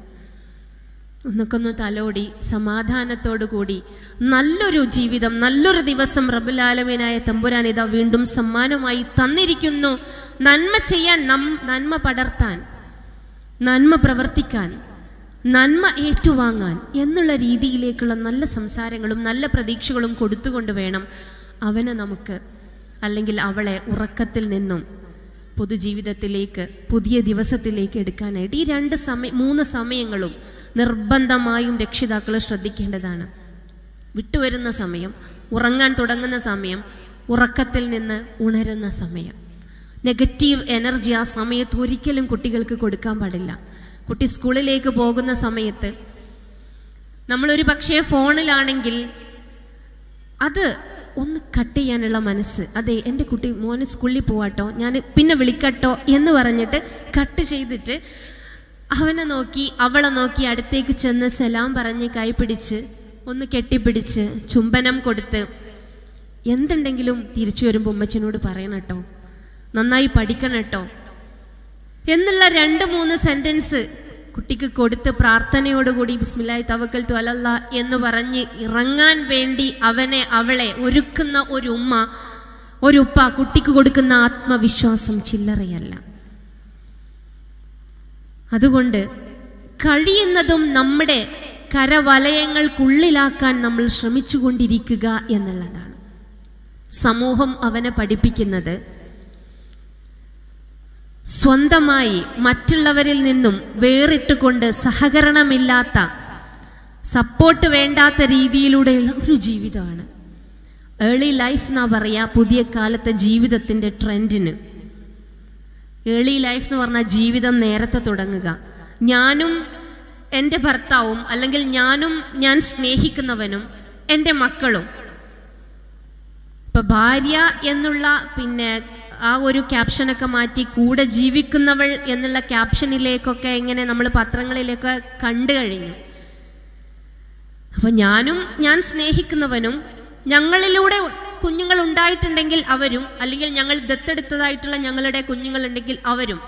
ഒന്നൊക്കൊന്ന് തലോടി സമാധാനത്തോടു കൂടി നല്ലൊരു ജീവിതം, നല്ലൊരു ദിവസം റബ്ബുൽ ആലമീനായ തമ്പുരാൻ ഇതാ വീണ്ടും സമ്മാനമായി തന്നിരിക്കുന്നു. നന്മ ചെയ്യാൻ, നന്മ പടർത്താൻ, നന്മ പ്രവർത്തിക്കാൻ, നന്മ ഏറ്റുവാങ്ങാൻ എന്നുള്ള രീതിയിലേക്കുള്ള നല്ല സംസാരങ്ങളും നല്ല പ്രതീക്ഷകളും കൊടുത്തുകൊണ്ട് വേണം അവനെ നമുക്ക് അല്ലെങ്കിൽ അവളെ ഉറക്കത്തിൽ നിന്നും പൊതുജീവിതത്തിലേക്ക് പുതിയ ദിവസത്തിലേക്ക് എടുക്കാനായിട്ട് ഈ 3 സമയങ്ങളും നിർബന്ധമായും രക്ഷിതാക്കൾ ശ്രദ്ധിക്കേണ്ടതാണ്. വിട്ടുവരുന്ന സമയം, ഉറങ്ങാൻ തുടങ്ങുന്ന സമയം, ഉറക്കത്തിൽ നിന്ന് ഉണരുന്ന സമയം. നെഗറ്റീവ് എനർജി ആ സമയത്ത് ഒരിക്കലും കുട്ടികൾക്ക് കൊടുക്കാൻ പാടില്ല. കുട്ടി സ്കൂളിലേക്ക് പോകുന്ന സമയത്ത് നമ്മളൊരു പക്ഷേ ഫോണിലാണെങ്കിൽ അത് ഒന്ന് കട്ട് ചെയ്യാനുള്ള മനസ്സ്, അതെ എൻ്റെ കുട്ടി മോന് സ്കൂളിൽ പോവാട്ടോ, ഞാൻ പിന്നെ വിളിക്കട്ടോ എന്ന് പറഞ്ഞിട്ട് കട്ട് ചെയ്തിട്ട് അവനെ നോക്കി അവളെ നോക്കി അടുത്തേക്ക് ചെന്ന് സലാം പറഞ്ഞ് കൈപിടിച്ച് ഒന്ന് കെട്ടിപ്പിടിച്ച് ചുംബനം കൊടുത്ത് എന്തുണ്ടെങ്കിലും തിരിച്ചു വരുമ്പോൾ ഉമ്മച്ചനോട് പറയണട്ടോ, നന്നായി പഠിക്കണട്ടോ എന്നുള്ള 2-3 സെൻറ്റൻസ് കുട്ടിക്ക് കൊടുത്ത് പ്രാർത്ഥനയോടുകൂടി ബിസ്മില്ലാഹി തവക്കൽതു അലല്ലാഹ് എന്ന് പറഞ്ഞ് ഇറങ്ങാൻ വേണ്ടി അവനെ അവളെ ഒരുക്കുന്ന ഒരു ഉമ്മ ഒരു ഉപ്പ കുട്ടിക്ക് കൊടുക്കുന്ന ആത്മവിശ്വാസം ചില്ലറയല്ല. അതുകൊണ്ട് കഴിയുന്നതും നമ്മുടെ കരവലയങ്ങൾക്കുള്ളിലാക്കാൻ നമ്മൾ ശ്രമിച്ചു കൊണ്ടിരിക്കുക എന്നുള്ളതാണ് സമൂഹം അവനെ പഠിപ്പിക്കുന്നത്. സ്വന്തമായി മറ്റുള്ളവരിൽ നിന്നും വേറിട്ടുകൊണ്ട് സഹകരണമില്ലാത്ത സപ്പോർട്ട് വേണ്ടാത്ത രീതിയിലൂടെയുള്ള ഒരു ജീവിതമാണ് ഏർലി ലൈഫ് എന്നാ പറയുക പുതിയ കാലത്തെ ജീവിതത്തിൻ്റെ ട്രെൻഡിന്. Early life എന്ന് പറഞ്ഞാൽ ജീവിതം നേരത്തെ തുടങ്ങുക. ഞാനും എൻ്റെ ഭർത്താവും അല്ലെങ്കിൽ ഞാൻ സ്നേഹിക്കുന്നവനും എൻ്റെ മക്കളും. ഇപ്പോൾ ഭാര്യ എന്നുള്ള പിന്നെ ആ ഒരു ക്യാപ്ഷനൊക്കെ മാറ്റി കൂടെ ജീവിക്കുന്നവൾ എന്നുള്ള ക്യാപ്ഷനിലേക്കൊക്കെ ഇങ്ങനെ നമ്മൾ പത്രങ്ങളിലൊക്കെ കണ്ടു കഴിഞ്ഞു. അപ്പോൾ ഞാൻ സ്നേഹിക്കുന്നവനും ഞങ്ങളിലൂടെ കുഞ്ഞുങ്ങൾ ഉണ്ടായിട്ടുണ്ടെങ്കിൽ അവരും അല്ലെങ്കിൽ ഞങ്ങൾ ദത്തെടുത്തതായിട്ടുള്ള ഞങ്ങളുടെ കുഞ്ഞുങ്ങളുണ്ടെങ്കിൽ അവരും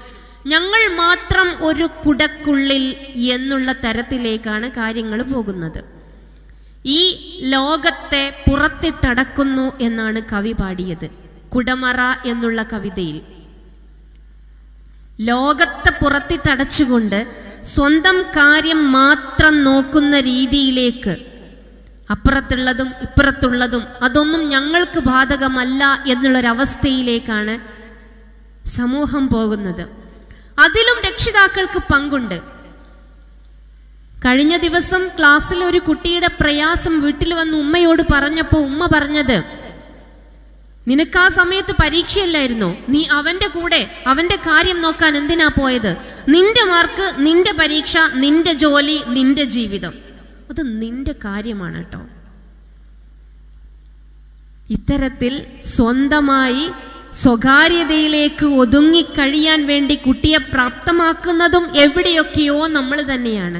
ഞങ്ങൾ മാത്രം ഒരു കുടക്കുള്ളിൽ എന്നുള്ള തരത്തിലേക്കാണ് കാര്യങ്ങൾ പോകുന്നത്. ഈ ലോകത്തെ പുറത്തിട്ടടക്കുന്നു എന്നാണ് കവി പാടിയത് കുടമറ എന്നുള്ള കവിതയിൽ. ലോകത്തെ പുറത്തിട്ടടച്ചുകൊണ്ട് സ്വന്തം കാര്യം മാത്രം നോക്കുന്ന രീതിയിലേക്ക് അപ്പുറത്തുള്ളതും ഇപ്പുറത്തുള്ളതും അതൊന്നും ഞങ്ങൾക്ക് ബാധകമല്ല എന്നുള്ളൊരവസ്ഥയിലേക്കാണ് സമൂഹം പോകുന്നത്. അതിലും രക്ഷിതാക്കൾക്ക് പങ്കുണ്ട്. കഴിഞ്ഞ ദിവസം ക്ലാസ്സിൽ ഒരു കുട്ടിയുടെ പ്രയാസം വീട്ടിൽ വന്ന് ഉമ്മയോട് പറഞ്ഞപ്പോൾ ഉമ്മ പറഞ്ഞത്, നിനക്ക് ആ സമയത്ത് പരീക്ഷയില്ലായിരുന്നു, നീ അവൻ്റെ കൂടെ അവൻ്റെ കാര്യം നോക്കാൻ എന്തിനാ പോയത്? നിന്റെ മാർക്ക്, നിന്റെ പരീക്ഷ, നിന്റെ ജോലി, നിന്റെ ജീവിതം, അത് നിന്റെ കാര്യമാണ് കേട്ടോ. ഇത്തരത്തിൽ സ്വന്തമായി സ്വകാര്യതയിലേക്ക് ഒതുങ്ങിക്കഴിയാൻ വേണ്ടി കുട്ടിയെ പ്രാപ്തമാക്കുന്നതും എവിടെയൊക്കെയോ നമ്മൾ തന്നെയാണ്.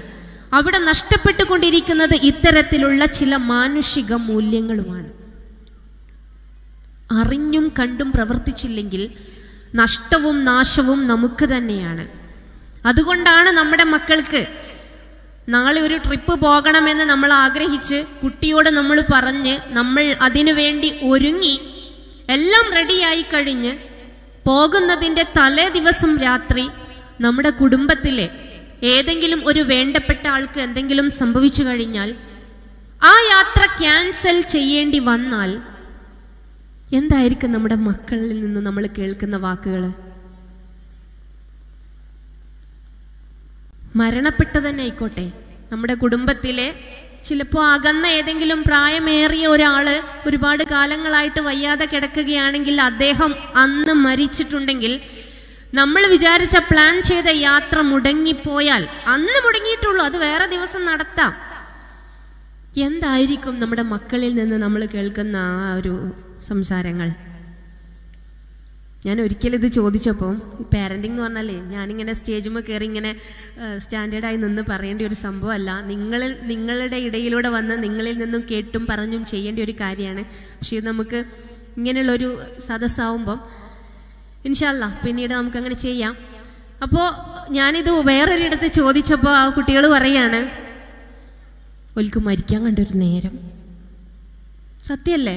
അവിടെ നഷ്ടപ്പെട്ടുകൊണ്ടിരിക്കുന്നത് ഇത്തരത്തിലുള്ള ചില മാനുഷിക മൂല്യങ്ങളുമാണ്. അറിഞ്ഞും കണ്ടും പ്രവർത്തിച്ചില്ലെങ്കിൽ നഷ്ടവും നാശവും നമുക്ക് തന്നെയാണ്. അതുകൊണ്ടാണ് നമ്മുടെ മക്കൾക്ക് നാളെ ഒരു ട്രിപ്പ് പോകണമെന്ന് നമ്മൾ ആഗ്രഹിച്ച് കുട്ടിയോട് നമ്മൾ പറഞ്ഞ് നമ്മൾ അതിനു വേണ്ടി ഒരുങ്ങി എല്ലാം റെഡിയായി കഴിഞ്ഞ് പോകുന്നതിൻ്റെ തലേ ദിവസം രാത്രി നമ്മുടെ കുടുംബത്തിലെ ഏതെങ്കിലും ഒരു വേണ്ടപ്പെട്ട ആൾക്ക് എന്തെങ്കിലും സംഭവിച്ചു കഴിഞ്ഞാൽ ആ യാത്ര ക്യാൻസൽ ചെയ്യേണ്ടി വന്നാൽ എന്തായിരിക്കും നമ്മുടെ മക്കളിൽ നിന്ന് നമ്മൾ കേൾക്കുന്ന വാക്കുകൾ? മരണപ്പെട്ടതന്നായിക്കോട്ടെ, നമ്മുടെ കുടുംബത്തിലെ ചിലപ്പോൾ അകന്ന ഏതെങ്കിലും പ്രായമേറിയ ഒരാൾ ഒരുപാട് കാലങ്ങളായിട്ട് വയ്യാതെ കിടക്കുകയാണെങ്കിൽ അദ്ദേഹം അന്ന് മരിച്ചിട്ടുണ്ടെങ്കിൽ നമ്മൾ വിചാരിച്ച പ്ലാൻ ചെയ്ത യാത്ര മുടങ്ങിപ്പോയാൽ, അന്ന് മുടങ്ങിയിട്ടുള്ളൂ, അത് വേറെ ദിവസം നടത്താം, എന്തായിരിക്കും നമ്മുടെ മക്കളിൽ നിന്ന് നമ്മൾ കേൾക്കുന്ന ആ ഒരു സംസാരങ്ങൾ? ഞാൻ ഒരിക്കലും ഇത് ചോദിച്ചപ്പോൾ, പാരൻറ്റിംഗ് എന്ന് പറഞ്ഞാലേ ഞാനിങ്ങനെ സ്റ്റേജുമ്പോൾ കയറി ഇങ്ങനെ സ്റ്റാൻഡേർഡായി നിന്ന് പറയേണ്ട ഒരു സംഭവമല്ല, നിങ്ങളുടെ ഇടയിലൂടെ വന്ന് നിങ്ങളിൽ നിന്നും കേട്ടും പറഞ്ഞും ചെയ്യേണ്ട ഒരു കാര്യമാണ്. പക്ഷേ നമുക്ക് ഇങ്ങനെയുള്ളൊരു സദസ്സാവുമ്പം ഇൻഷാല്ല പിന്നീട് നമുക്കങ്ങനെ ചെയ്യാം. അപ്പോൾ ഞാനിത് വേറൊരിടത്ത് ചോദിച്ചപ്പോൾ ആ കുട്ടികൾ പറയാണ്, ഓൽക്ക് മരിക്കാൻ കണ്ടൊരു നേരം. സത്യമല്ലേ?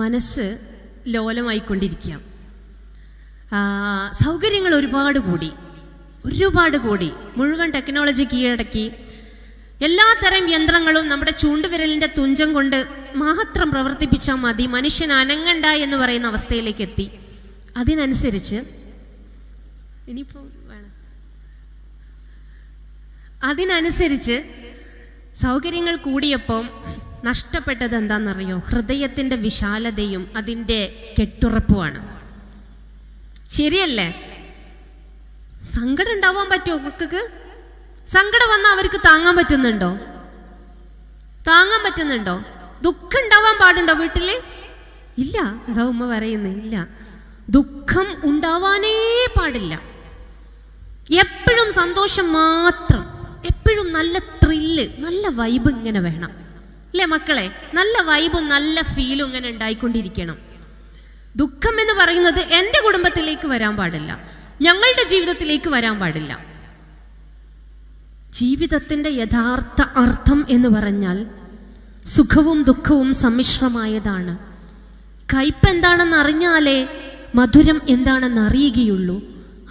മനസ്സ് ലോലമായിക്കൊണ്ടിരിക്കുക. സൗകര്യങ്ങൾ ഒരുപാട് കൂടി മുഴുവൻ ടെക്നോളജി കീഴടക്കി എല്ലാത്തരം യന്ത്രങ്ങളും നമ്മുടെ ചൂണ്ടുവിരലിൻ്റെ തുഞ്ചം കൊണ്ട് മാത്രം പ്രവർത്തിപ്പിച്ചാൽ മതി, മനുഷ്യൻ അനങ്ങണ്ട എന്ന് പറയുന്ന അവസ്ഥയിലേക്ക് എത്തി. അതിനനുസരിച്ച് ഇനിയിപ്പോൾ വേണം, അതിനനുസരിച്ച് സൗകര്യങ്ങൾ കൂടിയപ്പം നഷ്ടപ്പെട്ടത് എന്താണെന്നറിയോ? ഹൃദയത്തിൻ്റെ വിശാലതയും അതിൻ്റെ കെട്ടുറപ്പുമാണ്. ശരിയല്ലേ? സങ്കടം ഉണ്ടാവാൻ പറ്റുമോ മക്കൾക്ക്? സങ്കടം വന്നാൽ അവർക്ക് താങ്ങാൻ പറ്റുന്നുണ്ടോ? ദുഃഖം ഉണ്ടാവാൻ പാടുണ്ടോ വീട്ടിൽ? ഇല്ല. അതാ ഉമ്മ പറയുന്നത്, ഇല്ല, ദുഃഖം ഉണ്ടാവാനേ പാടില്ല. എപ്പോഴും സന്തോഷം മാത്രം, എപ്പോഴും നല്ല ത്രില്ല്, നല്ല വൈബ് ഇങ്ങനെ വേണം അല്ലേ മക്കളെ? നല്ല വൈബും നല്ല ഫീലും ഇങ്ങനെ ഉണ്ടായിക്കൊണ്ടിരിക്കണം. ദുഃഖം എന്ന് പറയുന്നത് എൻ്റെ കുടുംബത്തിലേക്ക് വരാൻ പാടില്ല, ഞങ്ങളുടെ ജീവിതത്തിലേക്ക് വരാൻ പാടില്ല. ജീവിതത്തിൻ്റെ യഥാർത്ഥ അർത്ഥം എന്ന് പറഞ്ഞാൽ സുഖവും ദുഃഖവും സമ്മിശ്രമായതാണ്. കയ്പ് എന്താണെന്ന് അറിഞ്ഞാലേ മധുരം എന്താണെന്ന് അറിയുകയുള്ളൂ.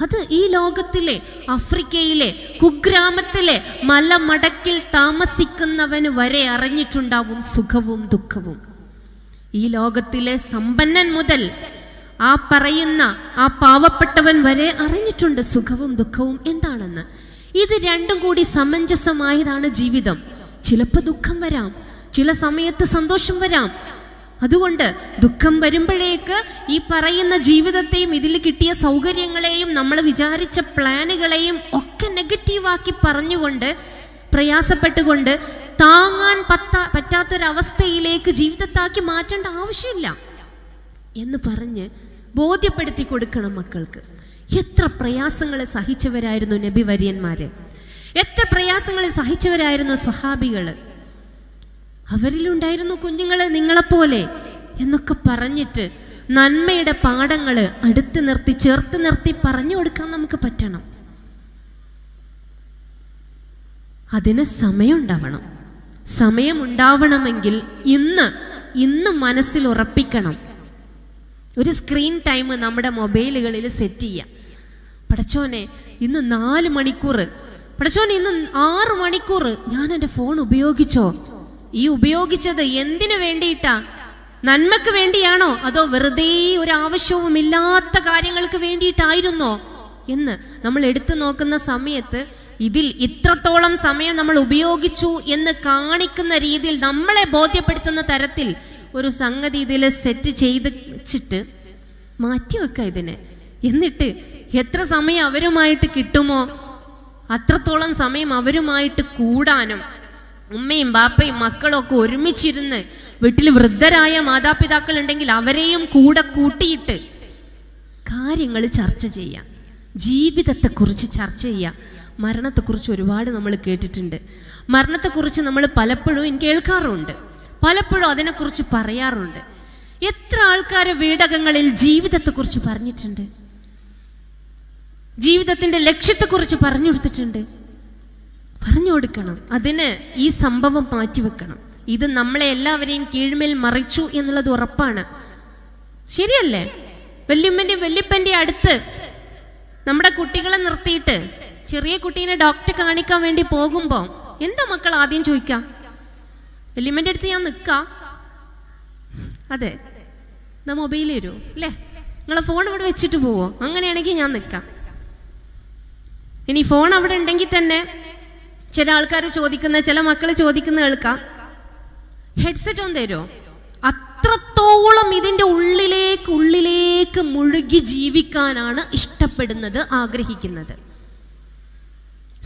അത് ഈ ലോകത്തിലെ ആഫ്രിക്കയിലെ കുഗ്രാമത്തിലെ മലമടക്കിൽ താമസിക്കുന്നവന് വരെ അറിഞ്ഞിട്ടുണ്ടാവും സുഖവും ദുഃഖവും. ഈ ലോകത്തിലെ സമ്പന്നൻ മുതൽ ആ പറയുന്ന ആ പാവപ്പെട്ടവൻ വരെ അറിഞ്ഞിട്ടുണ്ട് സുഖവും ദുഃഖവും എന്താണെന്ന്. ഇത് രണ്ടും കൂടി സമഞ്ജസമായതാണ് ജീവിതം. ചിലപ്പോൾ ദുഃഖം വരാം, ചില സമയത്ത് സന്തോഷം വരാം. അതുകൊണ്ട് ദുഃഖം വരുമ്പോഴേക്ക് ഈ പറയുന്ന ജീവിതത്തെയും ഇതിൽ കിട്ടിയ സൗകര്യങ്ങളെയും നമ്മൾ വിചാരിച്ച പ്ലാനുകളെയും ഒക്കെ നെഗറ്റീവാക്കി പറഞ്ഞുകൊണ്ട് പ്രയാസപ്പെട്ടുകൊണ്ട് താങ്ങാൻ പറ്റാത്തൊരവസ്ഥയിലേക്ക് ജീവിതത്താക്കി മാറ്റേണ്ട ആവശ്യമില്ല എന്ന് പറഞ്ഞ് ബോധ്യപ്പെടുത്തി കൊടുക്കണം മക്കൾക്ക്. എത്ര പ്രയാസങ്ങളെ സഹിച്ചവരായിരുന്നു നബി വര്യന്മാരെ, എത്ര പ്രയാസങ്ങളെ സഹിച്ചവരായിരുന്നു സ്വഹാബികൾ. അവരിലുണ്ടായിരുന്നു കുഞ്ഞുങ്ങളെ നിങ്ങളെപ്പോലെ എന്നൊക്കെ പറഞ്ഞിട്ട് നന്മയുടെ പാഠങ്ങൾ അടുത്ത് നിർത്തി ചേർത്ത് നിർത്തി പറഞ്ഞു കൊടുക്കാൻ നമുക്ക് പറ്റണം. അതിന് സമയമുണ്ടാവണം. സമയമുണ്ടാവണമെങ്കിൽ ഇന്ന് മനസ്സിൽ ഉറപ്പിക്കണം. ഒരു സ്ക്രീൻ ടൈം നമ്മുടെ മൊബൈലുകളിൽ സെറ്റ് ചെയ്യാം. പടച്ചോനെ ഇന്ന് 4 മണിക്കൂർ, പടച്ചോനെ ഇന്ന് 6 മണിക്കൂർ ഞാൻ എൻ്റെ ഫോൺ ഉപയോഗിച്ചോ? ഈ ഉപയോഗിച്ചത് എന്തിനു വേണ്ടിയിട്ടാ? നന്മക്ക് വേണ്ടിയാണോ അതോ വെറുതെ ഒരു ആവശ്യവും ഇല്ലാത്ത കാര്യങ്ങൾക്ക് വേണ്ടിയിട്ടായിരുന്നോ എന്ന് നമ്മൾ എടുത്തു നോക്കുന്ന സമയത്ത് ഇതിൽ ഇത്രത്തോളം സമയം നമ്മൾ ഉപയോഗിച്ചു എന്ന് കാണിക്കുന്ന രീതിയിൽ നമ്മളെ ബോധ്യപ്പെടുത്തുന്ന തരത്തിൽ ഒരു സംഗതി ഇതിൽ സെറ്റ് ചെയ്ത് വെച്ചിട്ട് മാറ്റിവെക്കുക ഇതിനെ. എന്നിട്ട് എത്ര സമയം അവരുമായിട്ട് കിട്ടുമോ അത്രത്തോളം സമയം അവരുമായിട്ട് കൂടാനും ഉമ്മയും ബാപ്പയും മക്കളും ഒക്കെ ഒരുമിച്ചിരുന്ന് വീട്ടിൽ വൃദ്ധരായ മാതാപിതാക്കൾ ഉണ്ടെങ്കിൽ അവരെയും കൂടെ കൂട്ടിയിട്ട് കാര്യങ്ങൾ ചർച്ച ചെയ്യാം. ജീവിതത്തെക്കുറിച്ച് ചർച്ച ചെയ്യാം. മരണത്തെക്കുറിച്ച് ഒരുപാട് നമ്മൾ കേട്ടിട്ടുണ്ട്. മരണത്തെക്കുറിച്ച് നമ്മൾ പലപ്പോഴും കേൾക്കാറുണ്ട്, പലപ്പോഴും അതിനെക്കുറിച്ച് പറയാറുണ്ട്. എത്ര ആൾക്കാർ വീടകങ്ങളിൽ ജീവിതത്തെക്കുറിച്ച് പറഞ്ഞിട്ടുണ്ട്, ജീവിതത്തിൻ്റെ ലക്ഷ്യത്തെക്കുറിച്ച് പറഞ്ഞു കൊടുത്തിട്ടുണ്ട്. പറഞ്ഞു കൊടുക്കണം. അതിന് ഈ സംഭവം മാറ്റിവെക്കണം. ഇത് നമ്മളെ എല്ലാവരെയും കീഴ്മേൽ മറിച്ചു എന്നുള്ളത് ഉറപ്പാണ്. ശരിയല്ലേ? വല്യമ്മൻ്റെയും വല്യപ്പൻ്റെയും അടുത്ത് നമ്മുടെ കുട്ടികളെ നിർത്തിയിട്ട് ചെറിയ കുട്ടീനെ ഡോക്ടറെ കാണിക്കാൻ വേണ്ടി പോകുമ്പോൾ എന്താ മക്കൾ ആദ്യം ചോദിക്കാം? വല്യമ്മൻ്റെ അടുത്ത് ഞാൻ നിൽക്കാം, അതെ എന്നാ മൊബൈൽ തരുമോ, അല്ലേ നിങ്ങളെ ഫോൺ ഇവിടെ വെച്ചിട്ട് പോവോ, അങ്ങനെയാണെങ്കിൽ ഞാൻ നിൽക്കാം. ഇനി ഫോൺ അവിടെ ഉണ്ടെങ്കിൽ തന്നെ ചില ആൾക്കാർ ചോദിക്കുന്ന, ചില മക്കൾ ചോദിക്കുന്ന കേൾക്കാം, ഹെഡ്സെറ്റ് ഒന്ന് തരുമോ? അത്രത്തോളം ഇതിൻ്റെ ഉള്ളിലേക്ക് മുഴുകി ജീവിക്കാനാണ് ഇഷ്ടപ്പെടുന്നത്, ആഗ്രഹിക്കുന്നത്.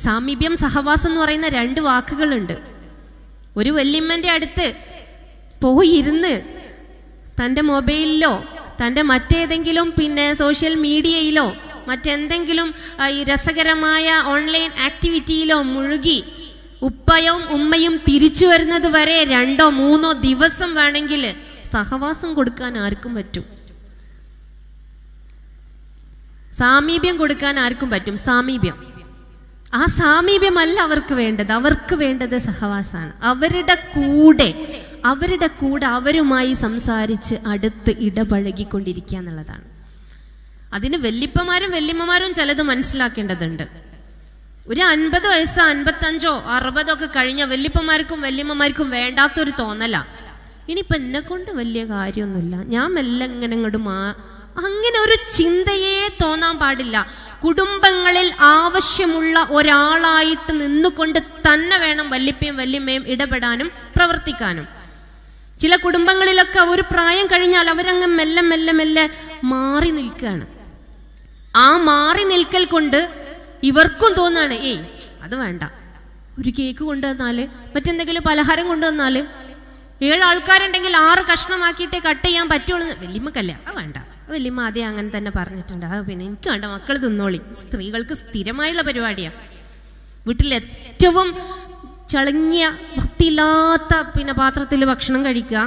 സാമീപ്യം സഹവാസം എന്ന് പറയുന്ന 2 വാക്കുകളുണ്ട്. ഒരു വല്യമ്മൻ്റെ അടുത്ത് പോയിരുന്ന് തൻ്റെ മൊബൈലിലോ തൻ്റെ മറ്റേതെങ്കിലും സോഷ്യൽ മീഡിയയിലോ മറ്റെന്തെങ്കിലും ഈ രസകരമായ ഓൺലൈൻ ആക്ടിവിറ്റിയിലോ മുഴുകി ഉപ്പയും ഉമ്മയും തിരിച്ചു വരുന്നത് വരെ 2 or 3 ദിവസം വേണമെങ്കിൽ സഹവാസം കൊടുക്കാൻ ആർക്കും പറ്റും, സാമീപ്യം കൊടുക്കാൻ ആർക്കും പറ്റും. സാമീപ്യം, ആ സാമീപ്യമല്ല അവർക്ക് വേണ്ടത്. അവർക്ക് വേണ്ടത് സഹവാസമാണ്. അവരുടെ കൂടെ അവരുമായി സംസാരിച്ച് അടുത്ത് ഇടപഴകിക്കൊണ്ടിരിക്കുക എന്നുള്ളതാണ്. അതിന് വല്യപ്പമാരും വല്യമ്മമാരും ചിലത് മനസ്സിലാക്കേണ്ടതുണ്ട്. ഒരു 50 വയസ്സോ 55 or 60 ഒക്കെ കഴിഞ്ഞ വല്യപ്പമാർക്കും വല്യമ്മമാർക്കും വേണ്ടാത്തൊരു തോന്നല, ഇനിയിപ്പം എന്നെ കൊണ്ട് വലിയ കാര്യമൊന്നുമില്ല, ഞാൻ മെല്ലെ ഇങ്ങനെ ഇങ്ങോട്ട് അങ്ങനെ ഒരു ചിന്തയെ തോന്നാൻ പാടില്ല. കുടുംബങ്ങളിൽ ആവശ്യമുള്ള ഒരാളായിട്ട് നിന്നുകൊണ്ട് തന്നെ വേണം വല്യപ്പയും വല്യമ്മയും ഇടപെടാനും പ്രവർത്തിക്കാനും. ചില കുടുംബങ്ങളിലൊക്കെ ഒരു പ്രായം കഴിഞ്ഞാൽ അവരങ്ങ് മെല്ലെ മാറി നിൽക്കുകയാണ്. ആ മാറി നിൽക്കൽ കൊണ്ട് ഇവർക്കും തോന്നാണ്, ഏയ് അത് വേണ്ട, ഒരു കേക്ക് കൊണ്ടുവന്നാല്, മറ്റെന്തെങ്കിലും പലഹാരം കൊണ്ടുവന്നാല്, 7 ആൾക്കാരുണ്ടെങ്കിൽ 6 കഷ്ണമാക്കിയിട്ടേ കട്ട് ചെയ്യാൻ പറ്റുള്ളൂ. വല്യമ്മക്കല്ലേ, ആ വേണ്ട, വല്യമ്മ ആദ്യം അങ്ങനെ തന്നെ പറഞ്ഞിട്ടുണ്ട്, അത് പിന്നെ എനിക്ക് വേണ്ട, മക്കൾ തിന്നോളി. സ്ത്രീകൾക്ക് സ്ഥിരമായുള്ള പരിപാടിയാണ്. വീട്ടിൽ ഏറ്റവും ചളങ്ങിയ വൃത്തിയില്ലാത്ത പാത്രത്തിൽ ഭക്ഷണം കഴിക്കുക,